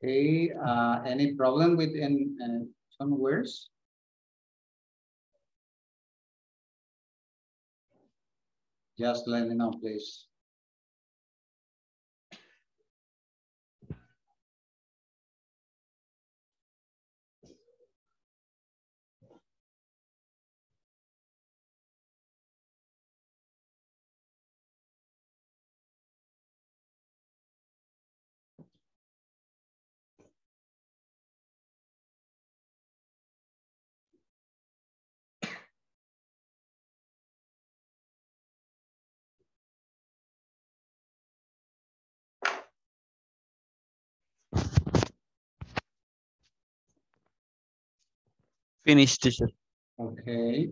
Okay, uh, any problem with in, uh, some words? Just let me know, please. Finished. Okay.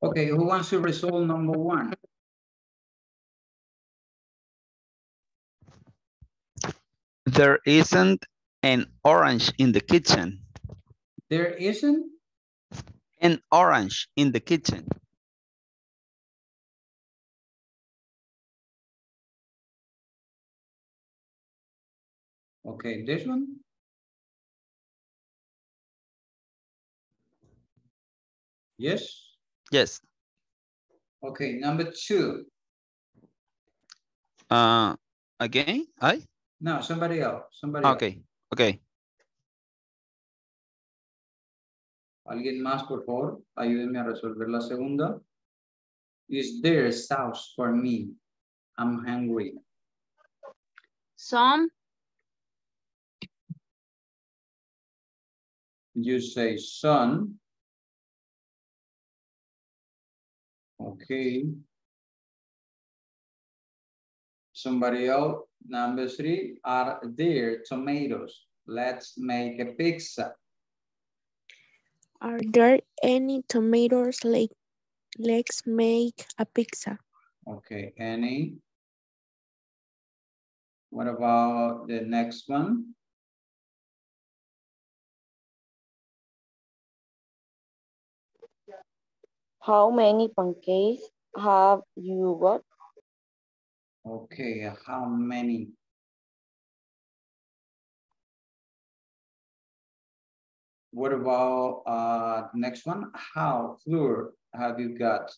Okay, who wants to resolve number one? There isn't an orange in the kitchen. There isn't? An orange in the kitchen. Okay, this one? Yes? Yes. Okay, number two. Uh, again, I? No, somebody else, somebody okay. else. Okay, okay. Alguien más, por favor, ayúdenme a resolver la segunda. Is there sauce for me? I'm hungry. Some. You say son. Okay. Somebody else, number three, are there tomatoes? Let's make a pizza. Are there any tomatoes? Like, let's make a pizza. Okay, any? What about the next one? How many pancakes have you got? Okay, how many? What about uh, next one? How flour have you got?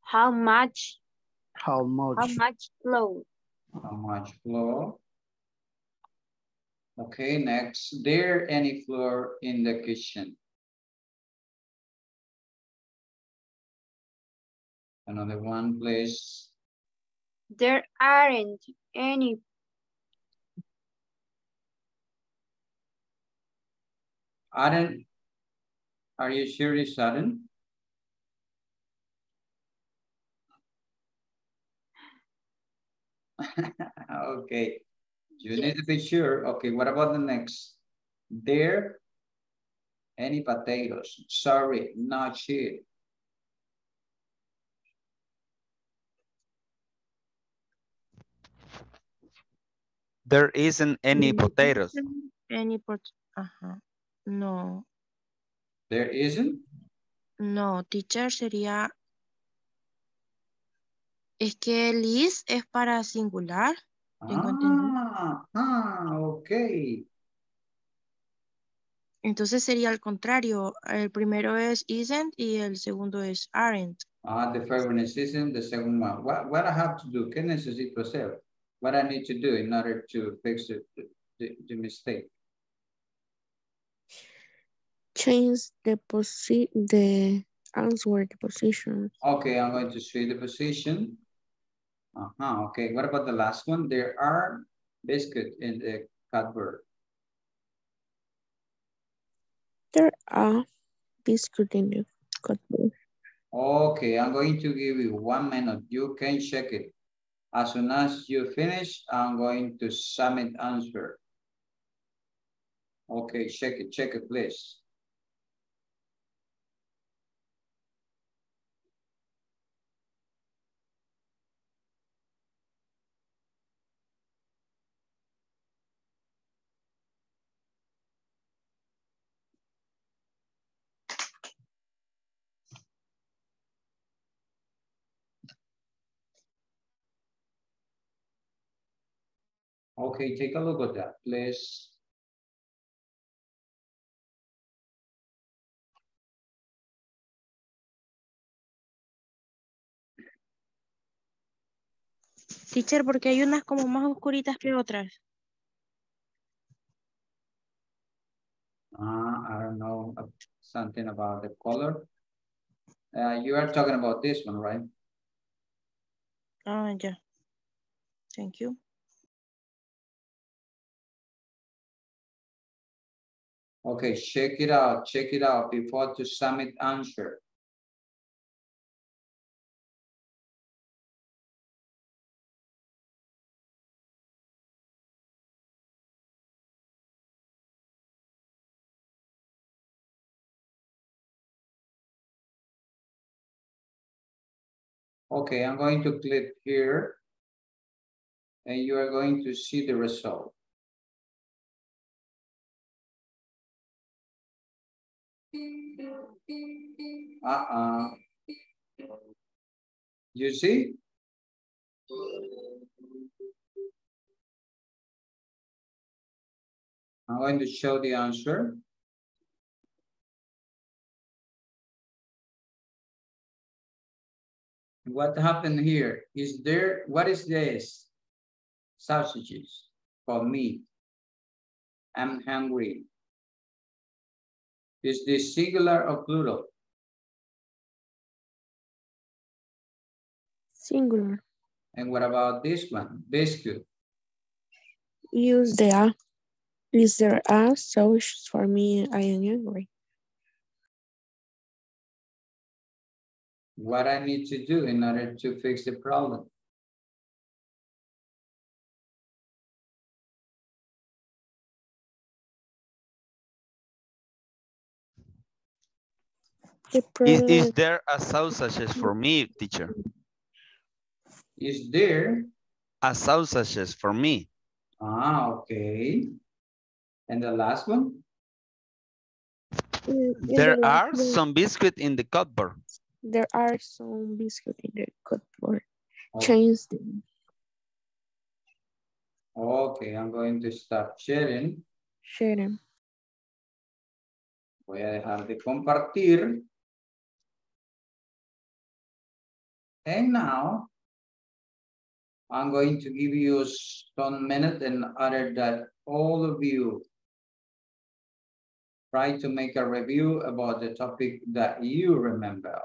How much? How much? How much flour? How much flour? Okay, next. There any flour in the kitchen? Another one, please. There aren't any. Aren't, are you sure it's aren't? Okay, you yes. need to be sure. Okay, what about the next? There any potatoes? Sorry, not sure. There isn't any potatoes. Any pot? Uh-huh. No. There isn't? No, teacher, sería... Es que el is es para singular. Ah, ah, ok. Entonces sería al contrario. El primero es isn't y el segundo es aren't. Ah, the first one is isn't, the second one. What, what I have to do? ¿Qué necesito hacer? What I need to do in order to fix it, the, the mistake? Change the posi the answer, the position. Okay, I'm going to see the position. Uh-huh, okay, what about the last one? There are biscuits in the cupboard. There are biscuits in the cupboard. Okay, I'm going to give you one minute. You can check it. As soon as you finish, I'm going to submit answer. Okay, check it, check it, please. Okay, take a look at that, please. Teacher, porque hay unas como más oscuritas que otras. Uh, I don't know something about the color. Uh, you are talking about this one, right? Uh, yeah. Thank you. Okay, check it out, check it out before to submit answer. Okay, I'm going to click here and you are going to see the result. Uh-uh. You see? I'm going to show the answer. What happened here? Is there, what is this? Sausages for me. I'm hungry. Is this singular or plural? Singular. And what about this one? Biscuit. Use the, is there a sausage for me? I am hungry. What I need to do in order to fix the problem. The problem. Is, is there a sausage for me, teacher? Is there a sausage for me? Ah, okay. And the last one? There are some biscuits in the cupboard. There are some biscuits in the cupboard. Okay. Change them. Okay, I'm going to stop sharing. Sharing. Voy a dejar de compartir. And now, I'm going to give you some minutes in order that all of you try to make a review about the topic that you remember.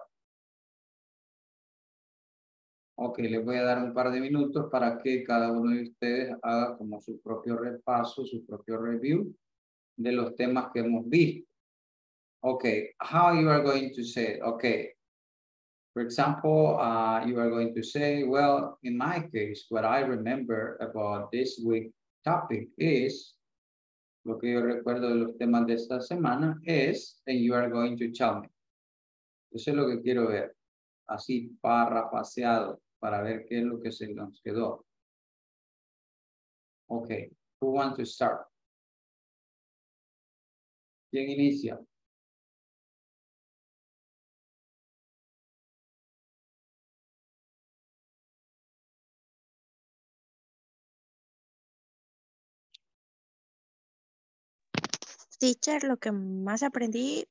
Ok, les voy a dar un par de minutos para que cada uno de ustedes haga como su propio repaso, su propio review de los temas que hemos visto. Ok, how you are going to say it? Ok, for example, uh, you are going to say, well, in my case, what I remember about this week's topic is, lo que yo recuerdo de los temas de esta semana es, and you are going to tell me. Eso es lo que quiero ver, así parrafaseado, para ver qué es lo que se nos quedó. Okay, who wants to start? ¿Quién inicia? Teacher, lo que más aprendí,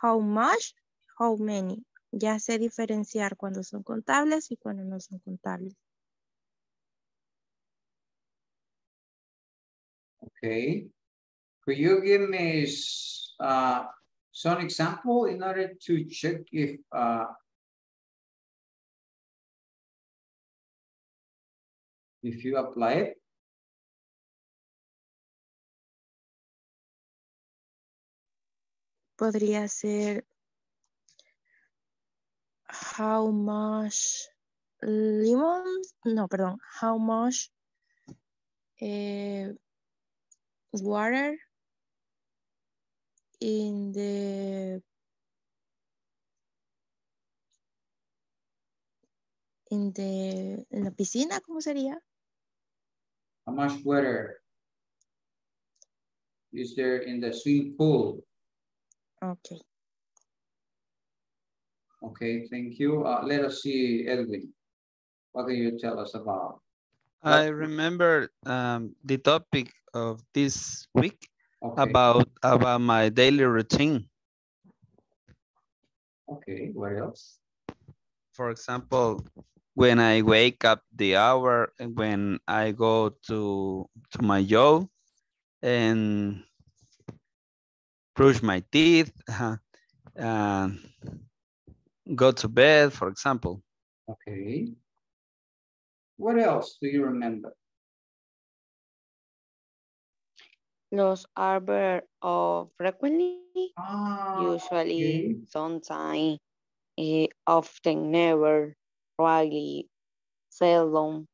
how much, how many. Ya sé diferenciar cuando son contables y cuando no son contables. Okay. Could you give me uh, some example in order to check if uh, if you apply it? Podría ser how much lemon, no, perdón, how much uh, water in the in the en la piscina, ¿cómo sería? How much water is there in the swimming pool? Okay. Okay, thank you. Uh, let us see, Edwin. What can you tell us about? I remember um, the topic of this week, okay, about about my daily routine. Okay, what else? For example, when I wake up the hour, when I go to to my job and brush my teeth, uh, uh, go to bed, for example. Okay. What else do you remember? Los arbor of frequently, ah, usually, okay, sometimes, eh, often, never, rarely, seldom.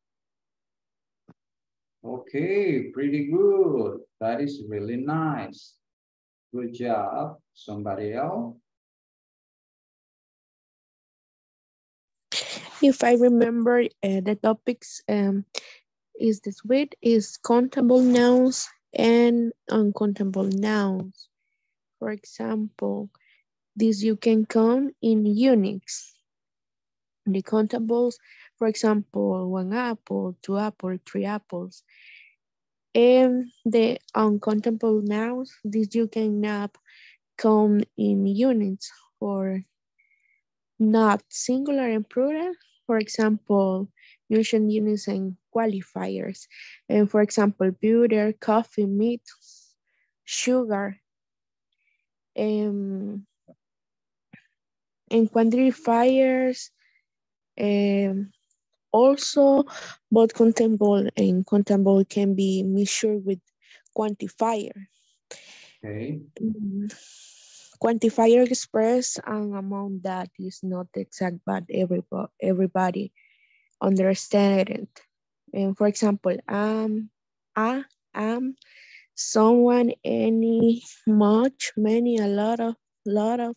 Okay, pretty good. That is really nice. Good job. Somebody else? If I remember uh, the topics, um, is this with is countable nouns and uncountable nouns. For example, this you can count in units. The countables, for example, one apple, two apples, three apples. And the uncountable nouns, this you can not count in units or not singular and plural. For example, nutrition units and qualifiers. And for example, butter, coffee, meat, sugar. Um, and quantifiers. Um, also, both countable and countable can be measured with quantifier. Okay. Um, quantifier express an amount that is not exact, but everybody, everybody understands it. And for example, um, I am, someone, any, much, many, a lot of, lot of,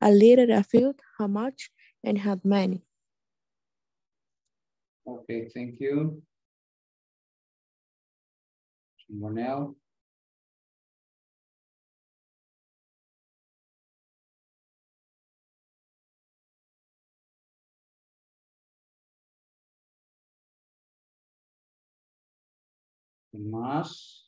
a little, a few, how much, and how many. Okay, thank you. Someone else? Más.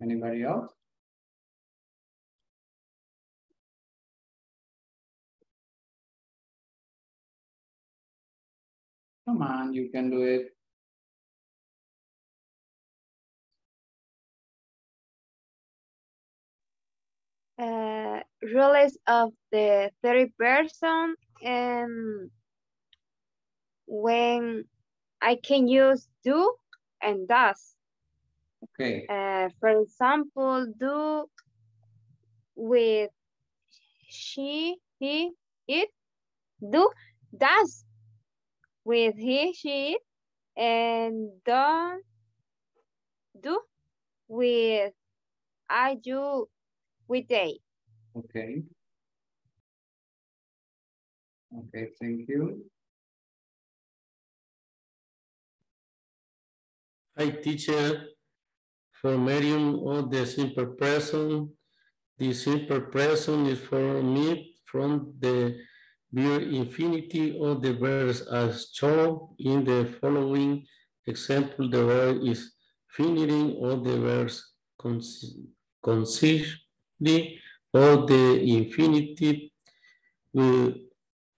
Anybody else? Come on, you can do it. Uh, rules of the third person and when I can use do and does. Okay. Uh, for example, do with she, he, it. Do, does with he, she, it. And don't do with I, you, with they. Okay. Okay, thank you. Hi, teacher. Formarium of the simple present. The simple present is for me from the mere infinity of the verbs as shown in the following example. The verb is finite of the verbs concisely of the infinitive with,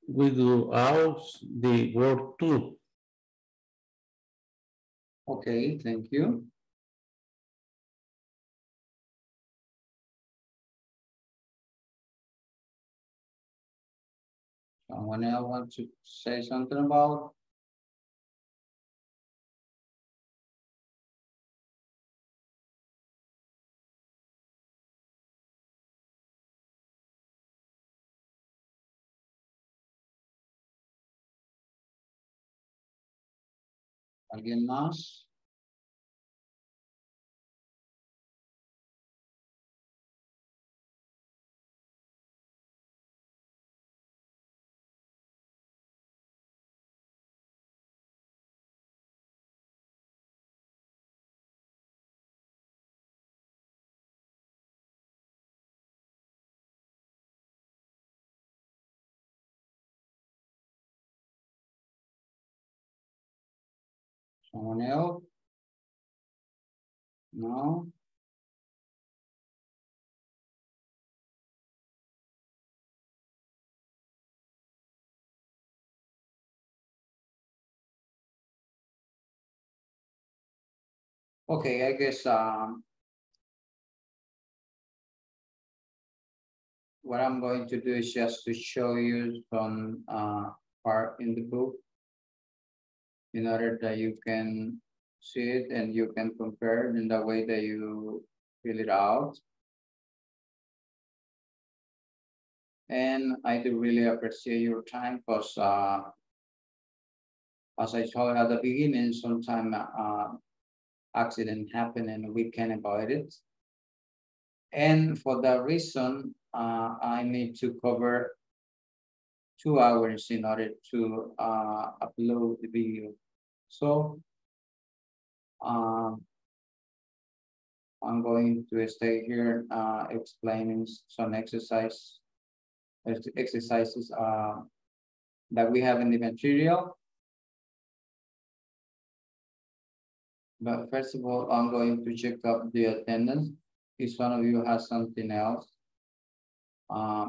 without the word to. Okay, thank you. Someone else wants to say something about? Alguien más? Someone else? No? Okay, I guess um, what I'm going to do is just to show you some uh, part in the book, in order that you can see it and you can compare it in the way that you fill it out. And I do really appreciate your time because uh, as I told at the beginning, sometimes uh, accident happen and we can avoid it. And for that reason, uh, I need to cover two hours in order to uh, upload the video. So uh, I'm going to stay here uh, explaining some exercise, exercises uh, that we have in the material. But first of all, I'm going to check up the attendance. If one of you has something else uh,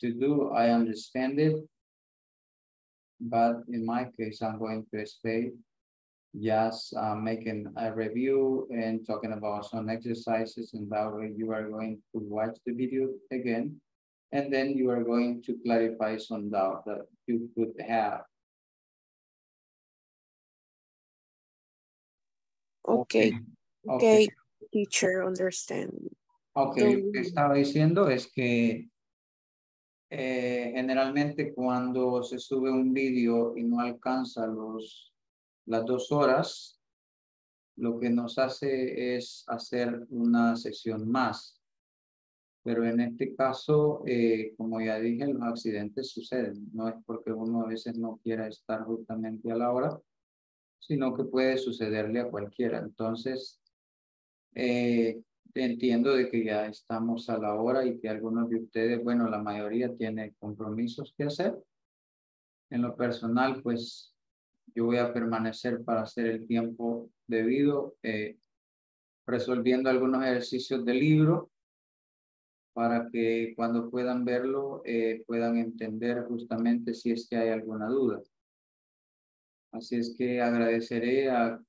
to do, I understand it. But in my case, I'm going to stay just uh, making a review and talking about some exercises. And that way you are going to watch the video again. And then you are going to clarify some doubt that you could have. Okay. Okay. Okay. Teacher, understand. Ok, Entonces, lo que estaba diciendo es que eh, generalmente cuando se sube un vídeo y no alcanza los, las dos horas, lo que nos hace es hacer una sesión más. Pero en este caso, eh, como ya dije, los accidentes suceden. No es porque uno a veces no quiera estar justamente a la hora, sino que puede sucederle a cualquiera. Entonces, Eh, entiendo de que ya estamos a la hora y que algunos de ustedes, bueno, la mayoría tiene compromisos que hacer. En lo personal, pues, yo voy a permanecer para hacer el tiempo debido, eh, resolviendo algunos ejercicios del libro para que cuando puedan verlo, eh, puedan entender justamente si es que hay alguna duda. Así es que agradeceré a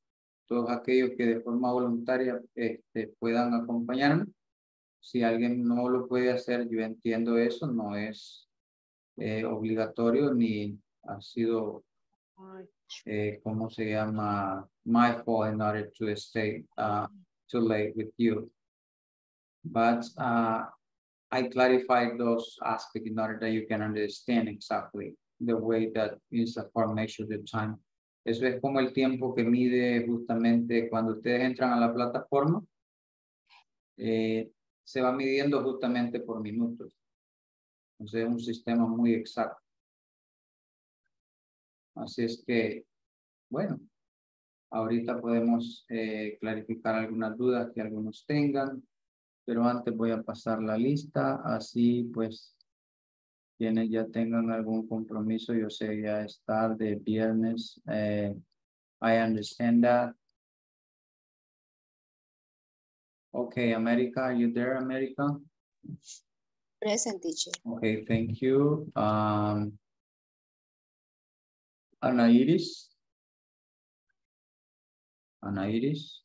todos aquellos que de forma voluntaria este, puedan acompañarme. Si alguien no lo puede hacer, yo entiendo eso, no es eh, obligatorio ni ha sido, eh, ¿cómo se llama? My fault in order to stay uh, too late with you. But uh, I clarified those aspects in order that you can understand exactly the way that InstaForm measures the time. Eso es como el tiempo que mide justamente cuando ustedes entran a la plataforma. Eh, se va midiendo justamente por minutos. Entonces es un sistema muy exacto. Así es que, bueno, ahorita podemos eh, clarificar algunas dudas que algunos tengan. Pero antes voy a pasar la lista. Así pues, quienes ya tengan algún compromiso, yo sé ya es tarde, viernes. Eh, I understand that. Okay, America, are you there, America? Present, teacher. Okay, thank you. Um, Ana Iris. Ana Iris.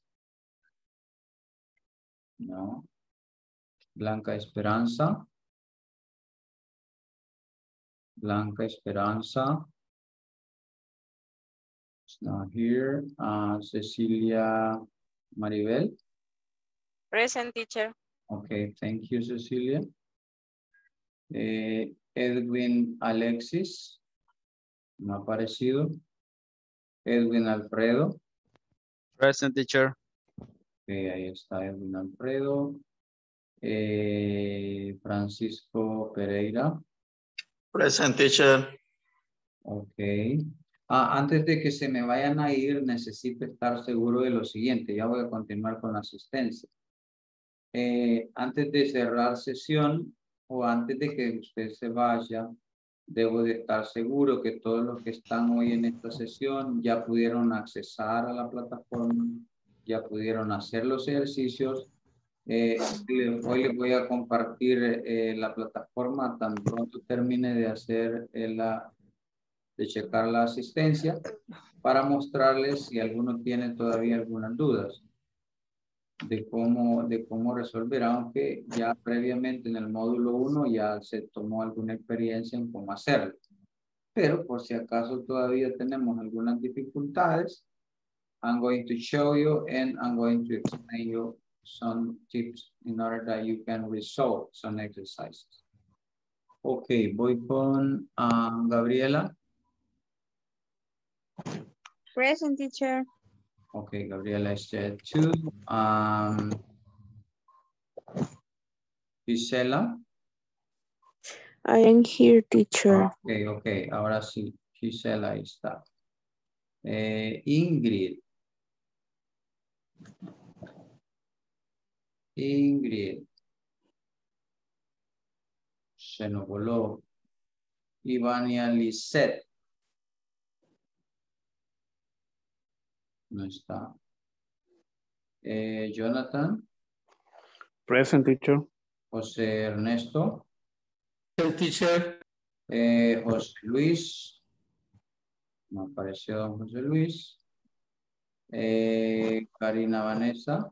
No. Blanca Esperanza. Blanca Esperanza is not here. Uh, Cecilia Maribel. Present, teacher. Okay, thank you, Cecilia. Eh, Edwin Alexis. No ha aparecido. Edwin Alfredo. Present, teacher. Okay, ahí está Edwin Alfredo. Eh, Francisco Pereira. Present, teacher. Ok. Ah, antes de que se me vayan a ir, necesito estar seguro de lo siguiente. Ya voy a continuar con la asistencia. Eh, antes de cerrar sesión o antes de que usted se vaya, debo de estar seguro que todos los que están hoy en esta sesión ya pudieron accesar a la plataforma, ya pudieron hacer los ejercicios. Eh, hoy les voy a compartir eh, la plataforma tan pronto termine de hacer eh, la de checar la asistencia para mostrarles si alguno tiene todavía algunas dudas de cómo, de cómo resolver, aunque ya previamente en el módulo uno ya se tomó alguna experiencia en cómo hacerlo, pero por si acaso todavía tenemos algunas dificultades, I'm going to show you and I'm going to explain you some tips in order that you can resolve some exercises. Okay, voy con uh, Gabriela. Present, teacher. Okay, Gabriela said two. Um, Gisela? I am here, teacher. Okay, okay. Ahora sí, Gisela está. Eh, Ingrid. Ingrid. Se nos voló. Ivania Liset. No está. Eh, Jonathan. Present, teacher. Jose Ernesto. Present, teacher. Eh, José Luis. No apareció don José Luis. Eh, Karina Vanessa.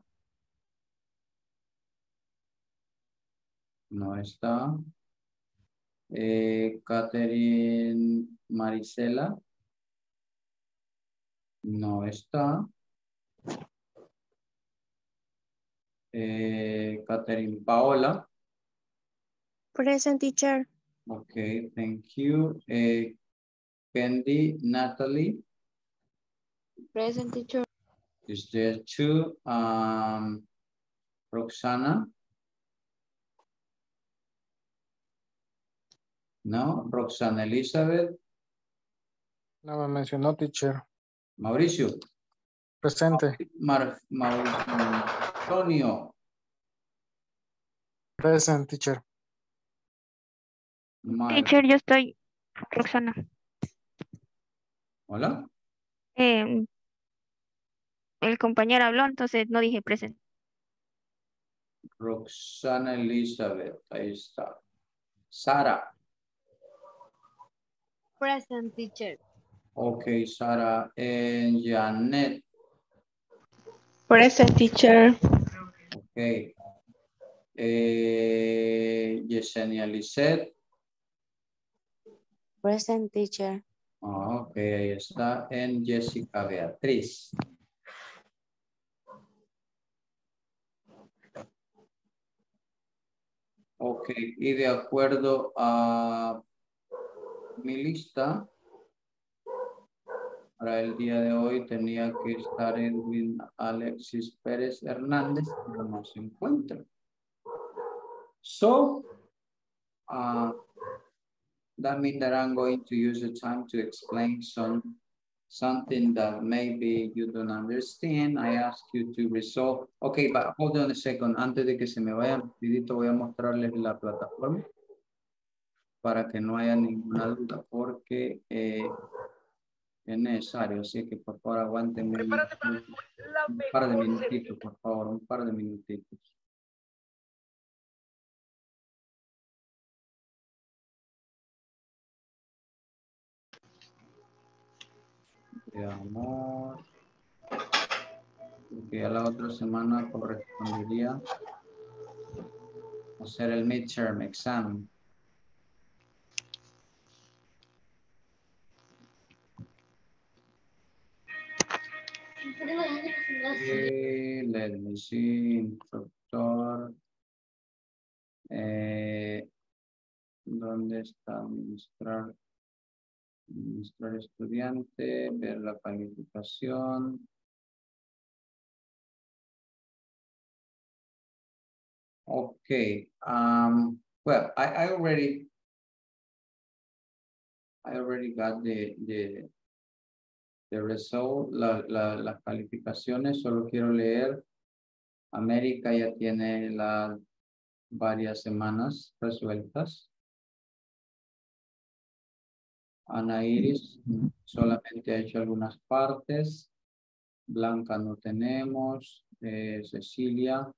No está. Eh, Katherine Marisela. No está. Eh, Katherine Paola. Present, teacher. Okay, thank you. Eh, Kendy Natalie. Present, teacher. Is there two? Um, Roxana. No, Roxana Elizabeth. No me mencionó, teacher. Mauricio. Presente. Mar Mauricio Antonio. Present, teacher. Mar teacher, yo estoy. Roxana. Hola. Eh, el compañero habló, entonces no dije presente. Roxana Elizabeth, ahí está. Sara. Present, teacher. Okay, Sara and Janet. Present, teacher. Okay. Eh, Yesenia Lizette. Present, teacher. Oh, okay, ahí está. And Jessica Beatriz. Okay, y de acuerdo a mi lista, para el día de hoy tenía que estar Edwin Alexis Pérez Hernández, pero no se encuentra. So, uh, that means that I'm going to use the time to explain some something that maybe you don't understand. I ask you to resolve. Okay, but hold on a second. Antes de que se me vayan, voy a mostrarles la plataforma para que no haya ninguna duda, porque eh, es necesario, así que por favor aguántenme Prepárate para un, un par de minutitos, por favor, un par de minutitos. Veamos, porque ya la otra semana correspondería hacer el midterm exam. Okay, let me see, instructor. Eh, ¿Dónde está administrar? Administrar estudiante, ver la calificación. Okay. Um, well, I, I already, I already got the the. The result, la, la, las calificaciones, solo quiero leer. América ya tiene las varias semanas resueltas. Ana Iris solamente ha hecho algunas partes. Blanca no tenemos. Eh, Cecilia.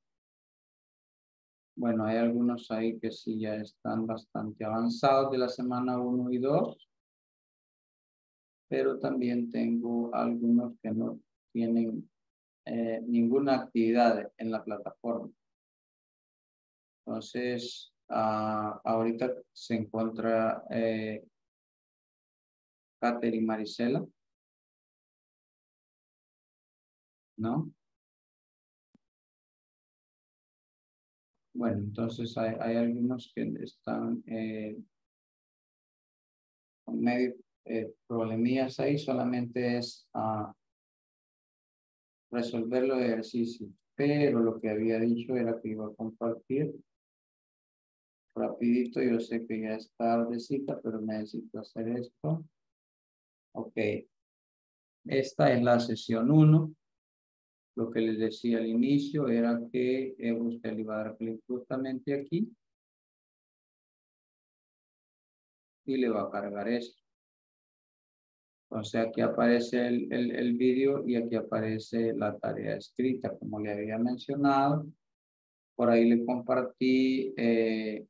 Bueno, hay algunos ahí que sí ya están bastante avanzados de la semana uno y dos. Pero también tengo algunos que no tienen eh, ninguna actividad en la plataforma. Entonces, uh, ahorita se encuentra eh, Katherine Marisela. ¿No? Bueno, entonces hay, hay algunos que están eh, medio eh, problemillas ahí solamente es uh, resolver los ejercicios. Pero lo que había dicho era que iba a compartir rapidito. Yo sé que ya es tardecita, pero necesito hacer esto. Ok. Esta es la sesión uno. Lo que les decía al inicio era que usted le iba a dar clic justamente aquí. Y le va a cargar esto. Entonces aquí aparece el, el, el vídeo y aquí aparece la tarea escrita, como le había mencionado. Por ahí le compartí, eh,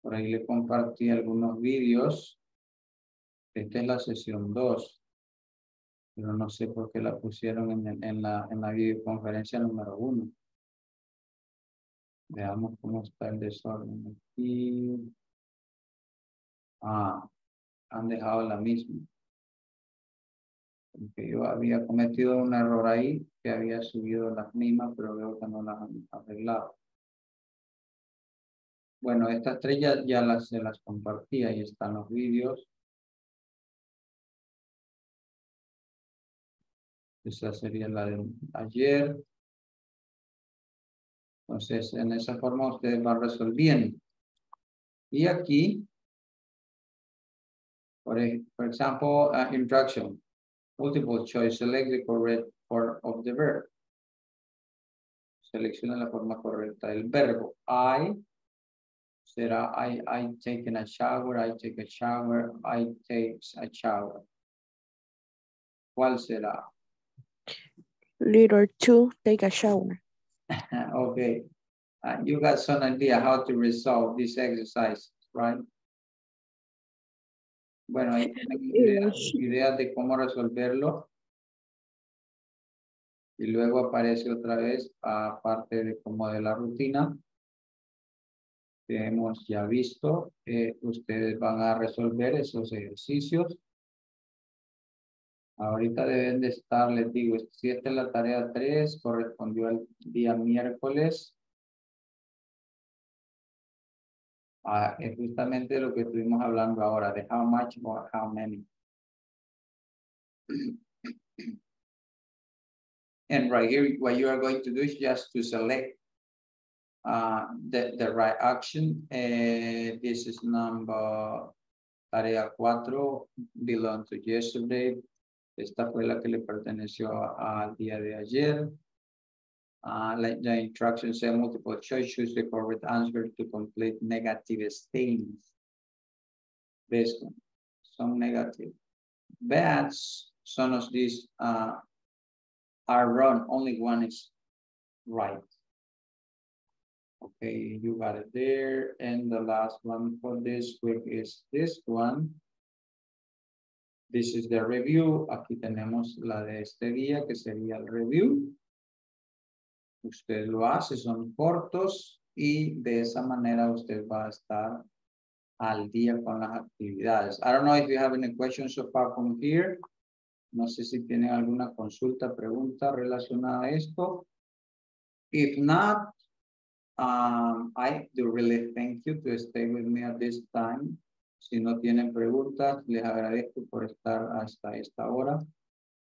por ahí le compartí algunos vídeos. Esta es la sesión dos. Pero no sé por qué la pusieron en, el, en, la, en la videoconferencia número uno. Veamos cómo está el desorden aquí. Ah, han dejado la misma. Porque yo había cometido un error ahí, que había subido las mismas, pero veo que no las han arreglado. Bueno, estas tres ya, ya las, se las compartí. Ahí están los vídeos. Esa sería la de ayer. Entonces, en esa forma ustedes van resolviendo. Y aquí, por ejemplo, uh, instruction. Multiple choice. Select the correct form of the verb. Selecciona la forma correcta del verbo. I. Será I, I taken a shower. I take a shower. I takes a shower. ¿Cuál será? Little two, take a shower. Okay. Uh, you got some idea how to resolve this exercise, right? Bueno, ahí tienen ideas, ideas de cómo resolverlo. Y luego aparece otra vez, aparte de como de la rutina que hemos ya visto, eh, ustedes van a resolver esos ejercicios. Ahorita deben de estar, les digo, si esta es la tarea tres, correspondió al día miércoles. Ah, es justamente lo que estuvimos hablando ahora, de how much or how many. And right here, what you are going to do is just to select uh, the, the right action. Uh, this is number tarea cuatro, belong to yesterday. Esta fue la que le perteneció al día de ayer. Uh, like the instructions say multiple choice, choose the correct answer to complete negative statements. This one, some negative. But some of these uh, are wrong, only one is right. Okay, you got it there. And the last one for this week is this one. This is the review. Aquí tenemos la de este día, que sería el review. Usted lo hace, son cortos y de esa manera usted va a estar al día con las actividades. I don't know if you have any questions so far from here. No sé si tienen alguna consulta, pregunta relacionada a esto. If not, um, I do really thank you to stay with me at this time. Si no tienen preguntas, les agradezco por estar hasta esta hora.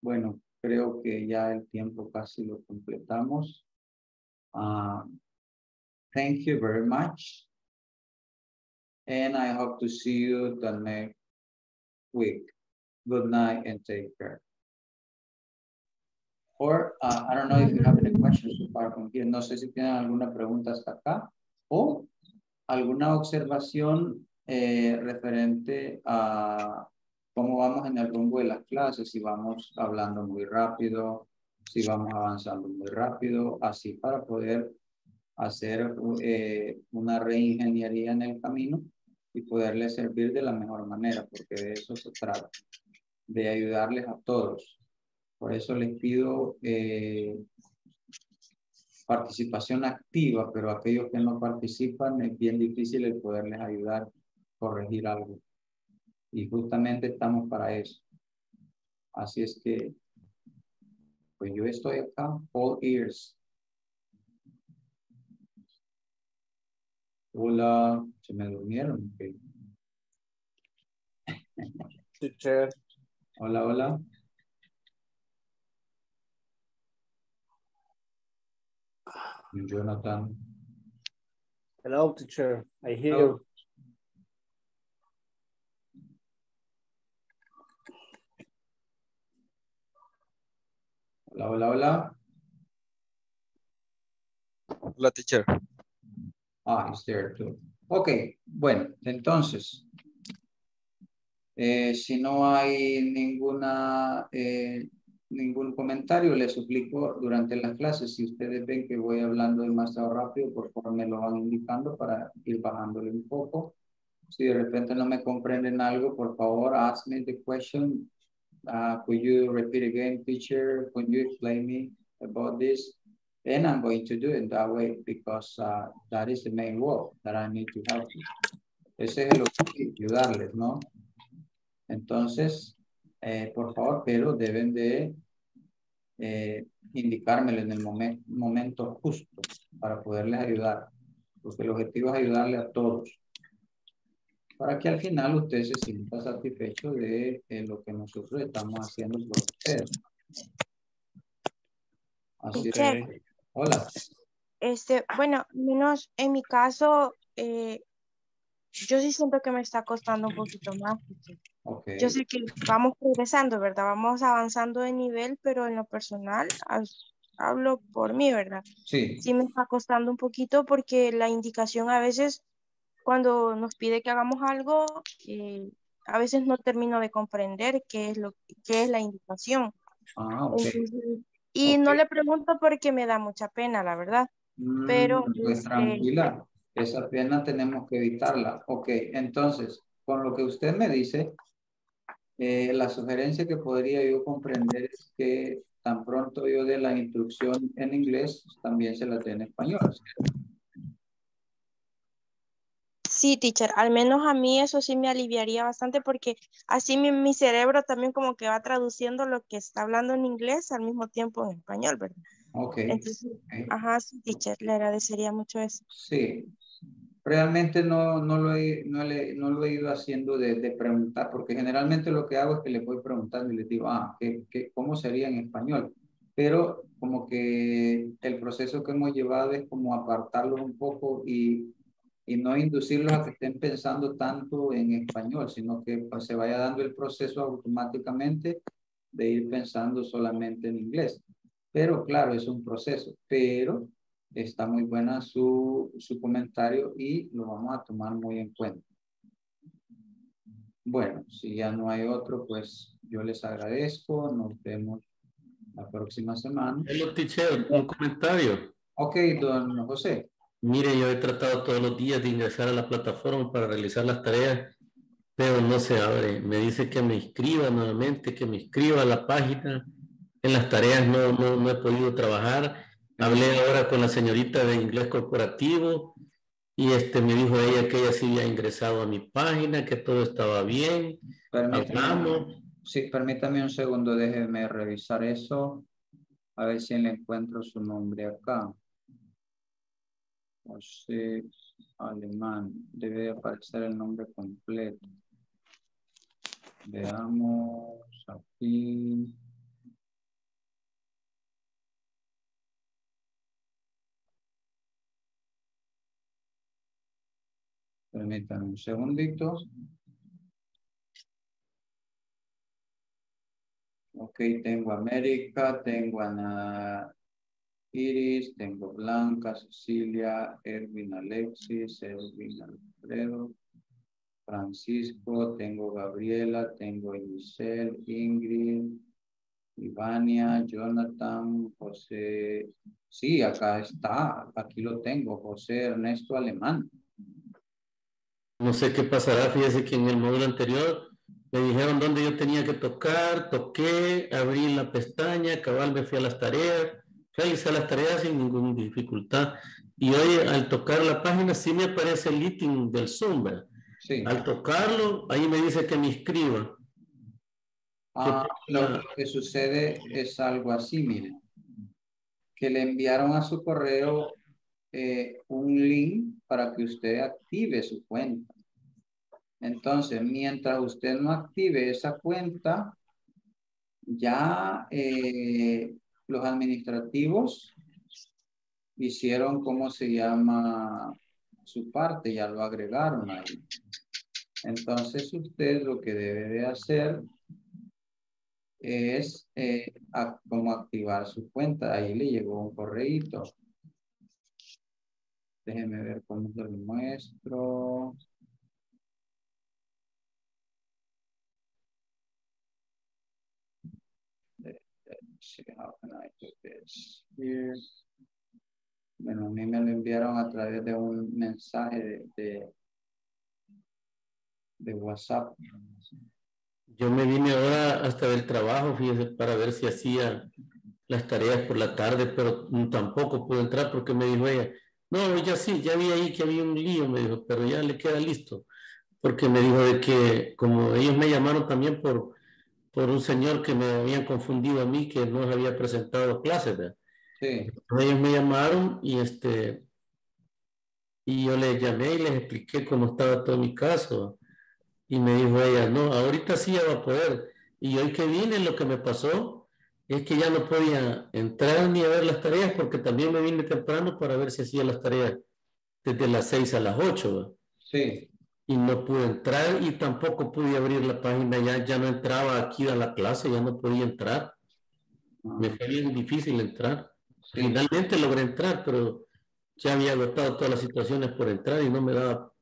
Bueno, creo que ya el tiempo casi lo completamos. Um, thank you very much. And I hope to see you the next week. Good night and take care. Or, uh, I don't know if you have any questions apart from here. No sé si tienen alguna pregunta hasta acá o alguna observación Eh, referente a cómo vamos en el rumbo de las clases, si vamos hablando muy rápido, si vamos avanzando muy rápido, así para poder hacer eh, una reingeniería en el camino y poderle servir de la mejor manera, porque de eso se trata, de ayudarles a todos. Por eso les pido eh, participación activa, pero aquellos que no participan es bien difícil el poderles ayudar, corregir algo. Y justamente estamos para eso. Así es que, pues yo estoy acá, all ears. Hola, se me durmieron. Okay. Teacher. Hola, hola. Jonathan. Hello, teacher. I hear Hello. you. Hola, hola, hola. Hola, teacher. Ah, it's there too. Ok, bueno, entonces, eh, si no hay ninguna, eh, ningún comentario, les suplico durante las clases, si ustedes ven que voy hablando demasiado rápido, por favor me lo van indicando para ir bajándole un poco. Si de repente no me comprenden algo, por favor, ask me the question. Uh, could you repeat again, teacher? Could you explain me about this? And I'm going to do it that way because uh, that is the main work that I need to help you. Ese es el objetivo, ayudarles, ¿no? Entonces, eh, por favor, pero deben de eh, indicármelo en el momen momento justo para poderles ayudar. Porque el objetivo es ayudarle a todos. Para que al final usted se sienta satisfecho de eh, lo que nosotros estamos haciendo por ustedes. Así es. Hola. Este, bueno, menos en mi caso, eh, yo sí siento que me está costando un poquito más. Okay. Yo sé que vamos progresando, ¿verdad? Vamos avanzando de nivel, pero en lo personal, hablo por mí, ¿verdad? Sí. Sí me está costando un poquito porque la indicación a veces, cuando nos pide que hagamos algo, eh, a veces no termino de comprender qué es, lo, qué es la indicación. Ah, ok. Entonces, y okay. no le pregunto porque me da mucha pena, la verdad. Mm, pero pues tranquila, eh, esa pena tenemos que evitarla. Ok, entonces, con lo que usted me dice, eh, la sugerencia que podría yo comprender es que tan pronto yo dé la instrucción en inglés, también se la dé en español. Sí, teacher, al menos a mí eso sí me aliviaría bastante porque así mi, mi cerebro también como que va traduciendo lo que está hablando en inglés al mismo tiempo en español, ¿verdad? Ok. Entonces, okay. Ajá, sí, teacher, le agradecería mucho eso. Sí, realmente no, no, lo, he, no, le, no lo he ido haciendo de, de preguntar porque generalmente lo que hago es que les voy preguntando y les digo, ah, ¿qué, qué, ¿cómo sería en español? Pero como que el proceso que hemos llevado es como apartarlos un poco y... y no inducirlos a que estén pensando tanto en español, sino que pues, se vaya dando el proceso automáticamente de ir pensando solamente en inglés. Pero claro, es un proceso, pero está muy buena su, su comentario y lo vamos a tomar muy en cuenta. Bueno, si ya no hay otro, pues yo les agradezco. Nos vemos la próxima semana. Hello, teacher, un comentario. Ok, don José. Mire, yo he tratado todos los días de ingresar a la plataforma para realizar las tareas, pero no se abre. Me dice que me inscriba nuevamente, que me inscriba a la página. En las tareas no, no, no he podido trabajar. Hablé ahora con la señorita de Inglés Corporativo y este, me dijo ella que ella sí había ingresado a mi página, que todo estaba bien. Permítame, hablamos. Sí, permítame un segundo, déjeme revisar eso. A ver si le encuentro su nombre acá. Jose Aleman, debe aparecer el nombre completo. Veamos aquí. Permítanme un segundito. Ok, tengo América, tengo Ana Iris, tengo Blanca, Cecilia, Edwin Alexis, Edwin Alfredo, Francisco, tengo Gabriela, tengo Giselle, Ingrid, Ivania, Jonathan, José. Sí, acá está, aquí lo tengo, José Ernesto Alemán. No sé qué pasará, fíjese que en el módulo anterior me dijeron dónde yo tenía que tocar, toqué, abrí la pestaña, cabal me fui a las tareas. Realicé las tareas sin ninguna dificultad. Y hoy al tocar la página sí me aparece el listing del Zoom. Sí. Al tocarlo, ahí me dice que me inscriba. Ah, que... lo que sucede es algo así, mire. Que le enviaron a su correo eh, un link para que usted active su cuenta. Entonces, mientras usted no active esa cuenta, ya eh, los administrativos hicieron, ¿cómo se llama? Su parte, ya lo agregaron ahí. Entonces, usted lo que debe de hacer es eh, a, como activar su cuenta. Ahí le llegó un correíto. Déjenme ver cómo se lo muestro. See how can I do this here. Bueno, a mí me lo enviaron a través de un mensaje de, de, de WhatsApp. Yo me vine ahora hasta del trabajo, fíjese, para ver si hacía las tareas por la tarde, pero tampoco pude entrar porque me dijo ella, no, ya sí, ya vi ahí que había un lío, me dijo, pero ya le queda listo. Porque me dijo de que, como ellos me llamaron también por... por un señor que me habían confundido a mí, que no les había presentado clases, ¿verdad? Sí. Ellos me llamaron y este, y yo les llamé y les expliqué cómo estaba todo mi caso. Y me dijo ella, no, ahorita sí ya va a poder. Y hoy que vine, lo que me pasó es que ya no podía entrar ni a ver las tareas, porque también me vine temprano para ver si hacía las tareas desde las seis a las ocho, ¿verdad? Sí. Y no pude entrar y tampoco pude abrir la página, ya, ya no entraba aquí a la clase, ya no podía entrar. Me fue bien difícil entrar. Sí. Finalmente logré entrar, pero ya había agotado todas las situaciones por entrar y no me daba,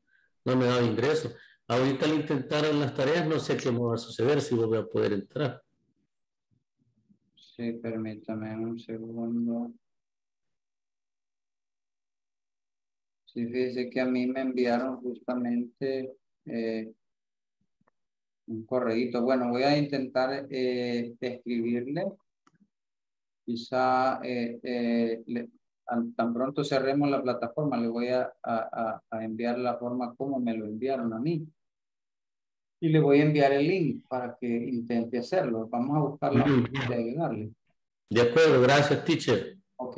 no me daba ingreso. Ahorita al intentar en las tareas no sé qué me va a suceder, si voy a poder entrar. Sí, permítame un segundo. Sí, fíjese que a mí me enviaron justamente eh, un correíto. Bueno, voy a intentar eh, escribirle. Quizá eh, eh, le, tan pronto cerremos la plataforma, le voy a, a, a enviar la forma como me lo enviaron a mí. Y le voy a enviar el link para que intente hacerlo. Vamos a buscar la manera de ayudarle. De acuerdo, gracias, teacher. Ok.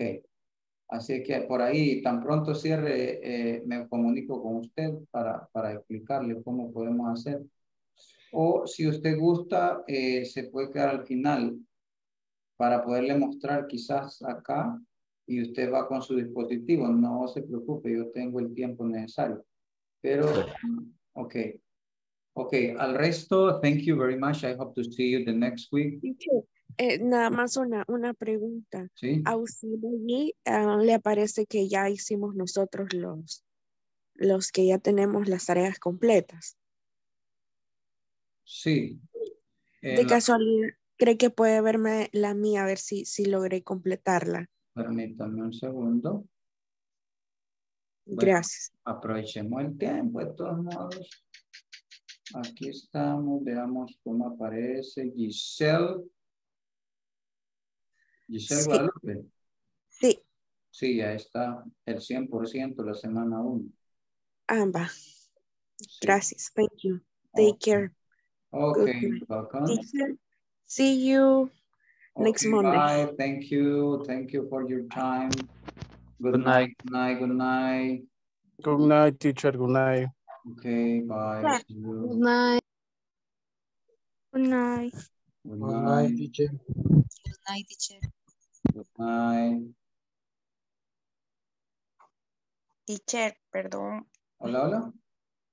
Así que por ahí, tan pronto cierre, eh, me comunico con usted para, para explicarle cómo podemos hacer. O si usted gusta, eh, se puede quedar al final para poderle mostrar quizás acá y usted va con su dispositivo. No se preocupe, yo tengo el tiempo necesario. Pero, ok. Ok, al resto, thank you very much. I hope to see you the next week. Eh, nada más una, una pregunta. ¿Sí? A usted allí uh, le parece que ya hicimos nosotros los, los que ya tenemos las tareas completas. Sí. Eh, de la... casualidad, ¿cree que puede verme la mía a ver si, si logré completarla? Permítame un segundo. Bueno, gracias. Aprovechemos el tiempo de todos modos. Aquí estamos, veamos cómo aparece Giselle. Gisela Guadalupe. Sí. Sí, ya está el cien por ciento la semana uno. Ambas. Sí. Gracias. Thank you. Take okay. care. Okay. Welcome. See you okay, next Monday. Bye. Thank you. Thank you for your time. Good, good night. night. Good night. Good night, teacher. Good night. Okay. Bye. Bye. Good night. Good night. Good night, teacher. Good night, teacher. Good night. Teacher, perdón. Hola, hola.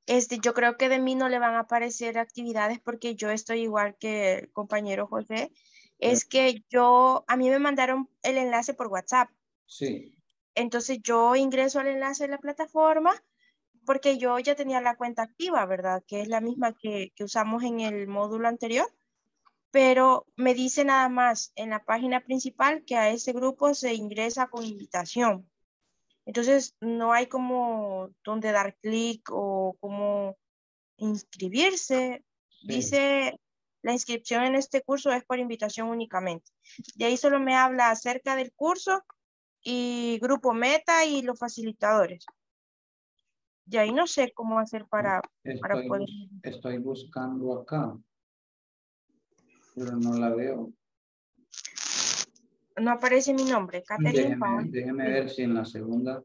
Este, yo creo que de mí no le van a aparecer actividades porque yo estoy igual que el compañero José. Es sí. que yo, a mí me mandaron el enlace por WhatsApp. Sí. Entonces yo ingreso al enlace de la plataforma porque yo ya tenía la cuenta activa, ¿verdad? Que es la misma que, que usamos en el módulo anterior. Pero me dice nada más en la página principal que a ese grupo se ingresa con invitación. Entonces no hay como donde dar clic o como inscribirse. Sí. Dice la inscripción en este curso es por invitación únicamente. De ahí solo me habla acerca del curso y grupo meta y los facilitadores. De ahí no sé cómo hacer para, estoy, para poder... Estoy buscando acá. Pero no la veo. No aparece mi nombre. Katherine Paola. Déjeme ver si en la segunda.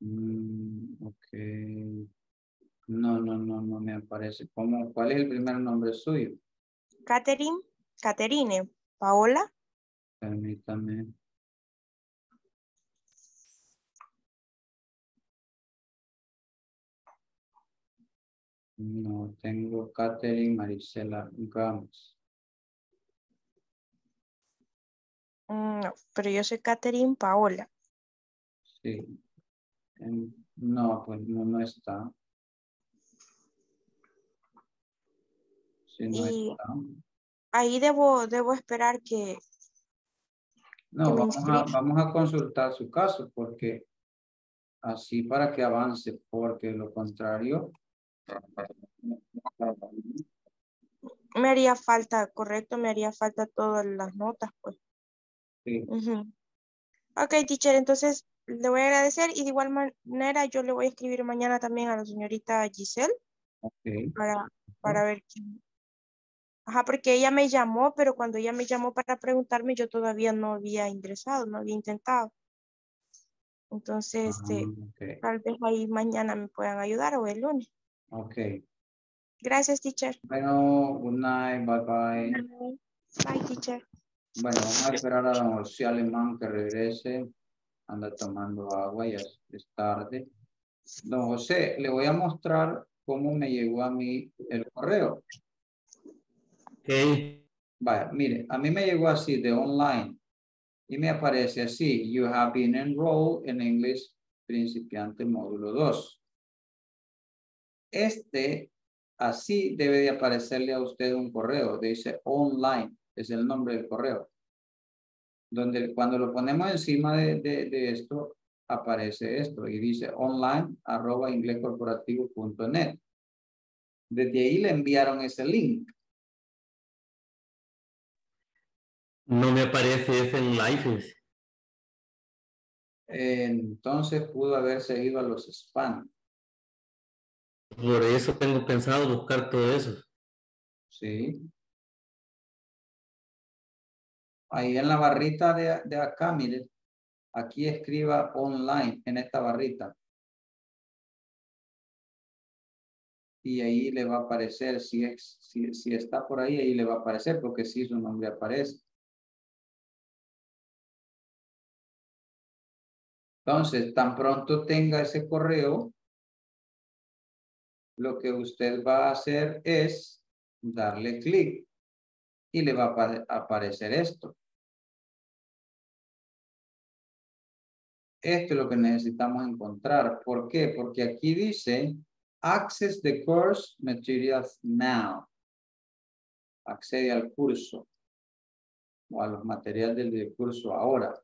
Mm, ok. No, no, no, no me aparece. ¿Cómo? ¿Cuál es el primer nombre suyo? Katherine, Katherine, Paola. Permítame. No, tengo Katherine Marisela Ramos. No, pero yo soy Katherine Paola. Sí. No, pues no, no está. Sí, no y está. Ahí debo, debo esperar que... No, que vamos, a, vamos a consultar su caso porque así para que avance, porque lo contrario... Me haría falta, correcto, me haría falta todas las notas, pues. Sí. Uh-huh. Ok, teacher, entonces le voy a agradecer y de igual manera yo le voy a escribir mañana también a la señorita Giselle. Okay. Para, para ver quién. Ajá, porque ella me llamó, pero cuando ella me llamó para preguntarme yo todavía no había ingresado, no había intentado. Entonces, este, okay. Tal vez ahí mañana me puedan ayudar o el lunes. Okay. Gracias, teacher. Bueno, good night, bye bye. Bye, teacher. Bueno, vamos a esperar a don José Aleman que regrese. Anda tomando agua, ya es tarde. Don José, le voy a mostrar cómo me llegó a mí el correo. Ok. Vaya, mire, a mí me llegó así de online. Y me aparece así. You have been enrolled in English Principiante Módulo dos. Este, así debe de aparecerle a usted un correo. Dice online, es el nombre del correo. Donde cuando lo ponemos encima de, de, de esto, aparece esto. Y dice online arroba inglescorporativo punto net. Desde ahí le enviaron ese link. No me aparece ese online. Entonces pudo haberse ido a los spam. Por eso tengo pensado buscar todo eso. Sí. Ahí en la barrita de, de acá, mire. Aquí escriba online en esta barrita. Y ahí le va a aparecer, si, es, si, si está por ahí, ahí le va a aparecer, porque sí, su nombre aparece. Entonces, tan pronto tenga ese correo, lo que usted va a hacer es darle clic y le va a aparecer esto. Esto es lo que necesitamos encontrar. ¿Por qué? Porque aquí dice access the course materials now. Accede al curso o a los materiales del curso ahora.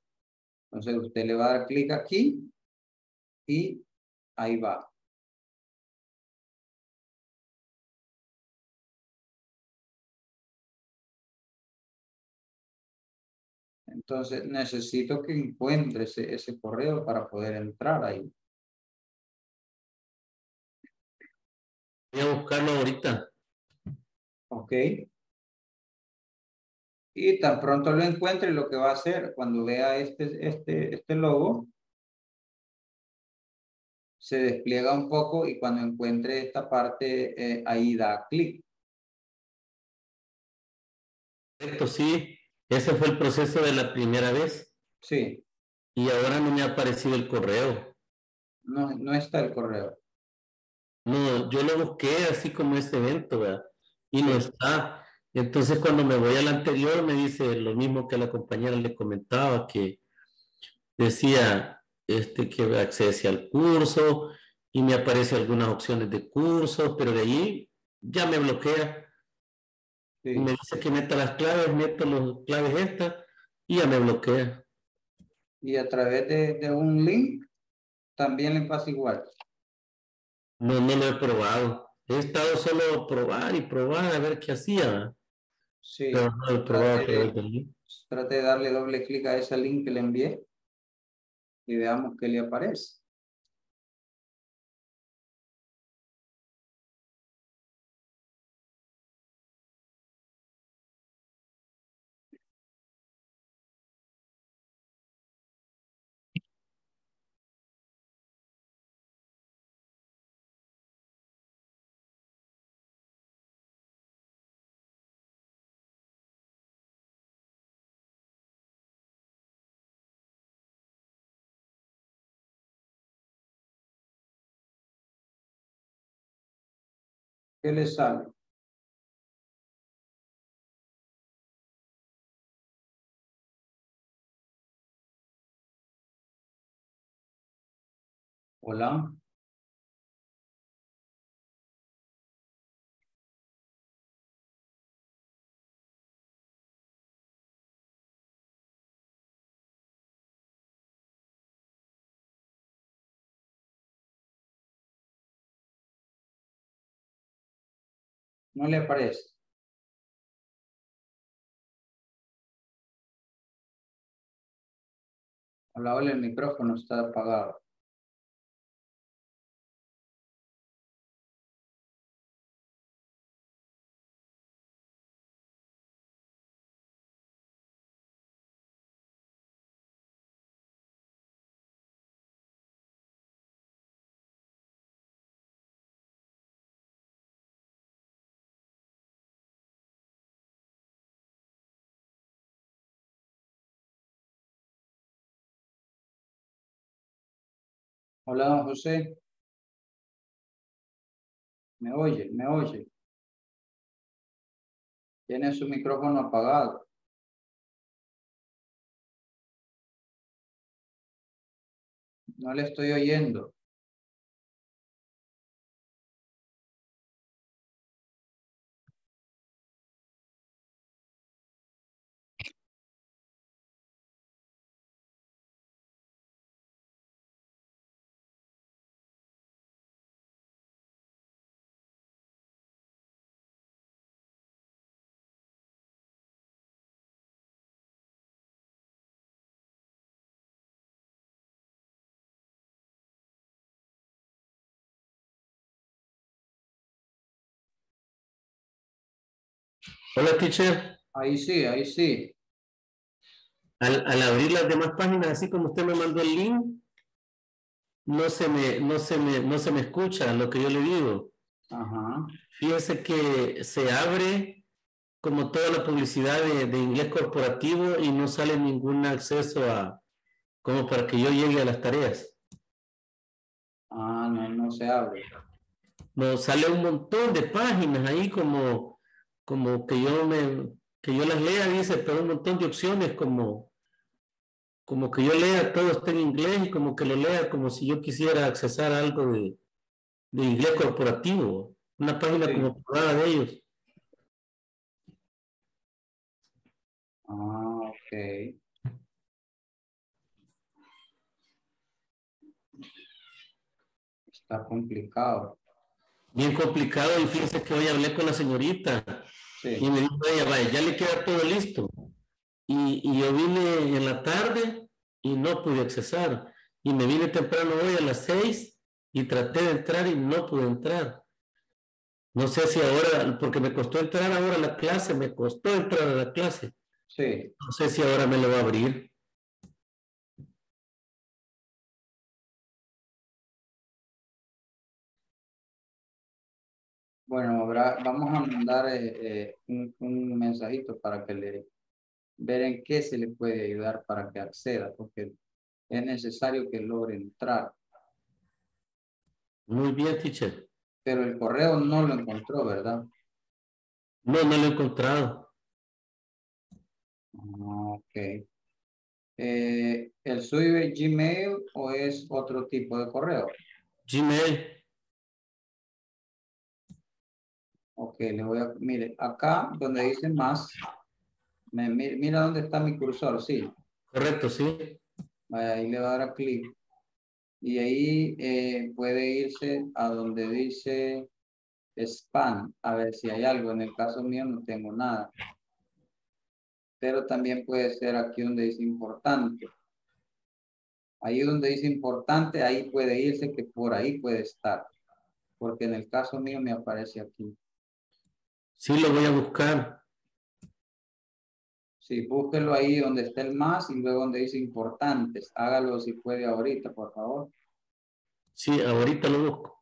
Entonces usted le va a dar clic aquí y ahí va. Entonces necesito que encuentre ese, ese correo para poder entrar ahí. Voy a buscarlo ahorita. Ok. Y tan pronto lo encuentre, lo que va a hacer cuando vea este, este, este logo, se despliega un poco y cuando encuentre esta parte, eh, ahí da clic. Esto sí. Ese fue el proceso de la primera vez. Sí. Y ahora no me ha aparecido el correo. No, no está el correo. No, yo lo busqué así como este evento, ¿verdad? Y no está. Entonces cuando me voy al anterior me dice lo mismo que la compañera le comentaba, que decía este, que accese al curso y me aparece algunas opciones de cursos, pero de ahí ya me bloquea. Sí. Me dice que meta las claves, meto las claves estas y ya me bloquea. Y a través de, de un link también le pasa igual. No, no lo he probado. He estado solo a probar y probar a ver qué hacía. Sí. Pero no he probado. Trate de darle doble clic a ese link que le envié y veamos qué le aparece. ¿Qué le sale? Hola. No le aparece. Hola, hola, el micrófono está apagado. Hola, don José. ¿Me oye? ¿Me oye? Tiene su micrófono apagado. No le estoy oyendo. Hola, teacher. Ahí sí, ahí sí. Al, al abrir las demás páginas, así como usted me mandó el link, no se me, no se me, no se me escucha lo que yo le digo. Ajá. Fíjese que se abre como toda la publicidad de, de Inglés Corporativo y no sale ningún acceso a, como para que yo llegue a las tareas. Ah, no, no se abre. No, sale un montón de páginas ahí como... como que yo me que yo las lea, dice, pero un montón de opciones como como que yo lea, todo está en inglés y como que lo lea como si yo quisiera accesar algo de, de Inglés Corporativo, una página sí. Como privada de ellos. Ah, ok. Está complicado. Bien complicado, y fíjense que hoy hablé con la señorita sí. Y me dijo ella, vaya, ya le queda todo listo. Y, y yo vine en la tarde y no pude accesar. Y me vine temprano hoy a las seis y traté de entrar y no pude entrar. No sé si ahora, porque me costó entrar ahora a la clase, me costó entrar a la clase. Sí. No sé si ahora me lo va a abrir. Bueno, habrá, vamos a mandar eh, eh, un, un mensajito para que le ver en qué se le puede ayudar para que acceda, porque es necesario que logre entrar. Muy bien, teacher. Pero el correo no lo encontró, ¿verdad? No, no lo he encontrado. Ok. Eh, ¿el suyo es Gmail o es otro tipo de correo? Gmail. Ok, le voy a... Mire, acá donde dice más, me, mira dónde está mi cursor, ¿sí? Correcto, sí. Ahí le va a dar clic. Y ahí eh, puede irse a donde dice spam, a ver si hay algo. En el caso mío no tengo nada. Pero también puede ser aquí donde dice importante. Ahí donde dice importante, ahí puede irse, que por ahí puede estar. Porque en el caso mío me aparece aquí. Sí, lo voy a buscar. Sí, búsquelo ahí donde está el más y luego donde dice importantes. Hágalo si puede ahorita, por favor. Sí, ahorita lo busco.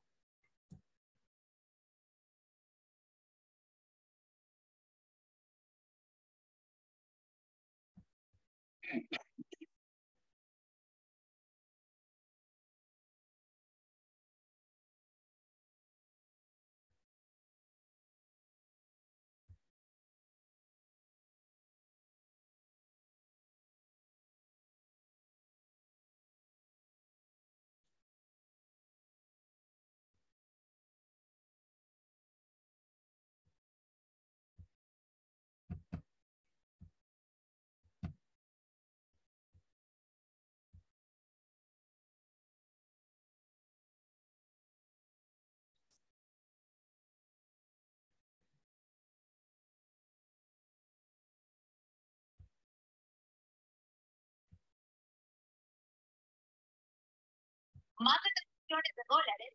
más de tres millones de dólares.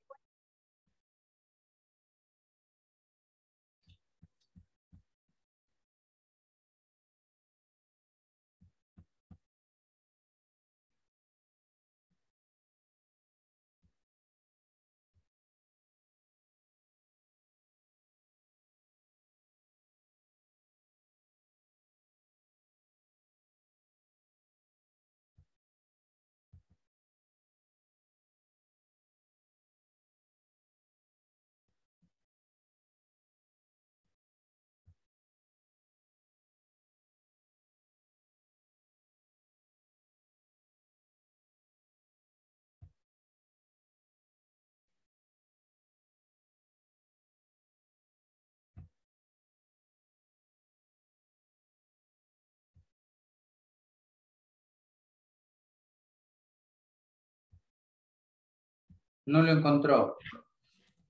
No lo encontró.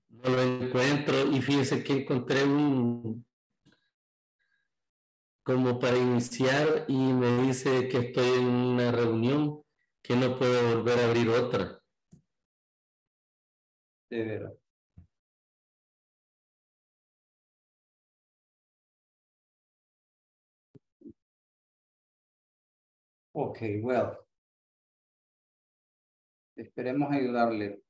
No lo encuentro y fíjense que encontré un como para iniciar y me dice que estoy en una reunión que no puedo volver a abrir otra. De veras. Ok, well. Esperemos ayudarle.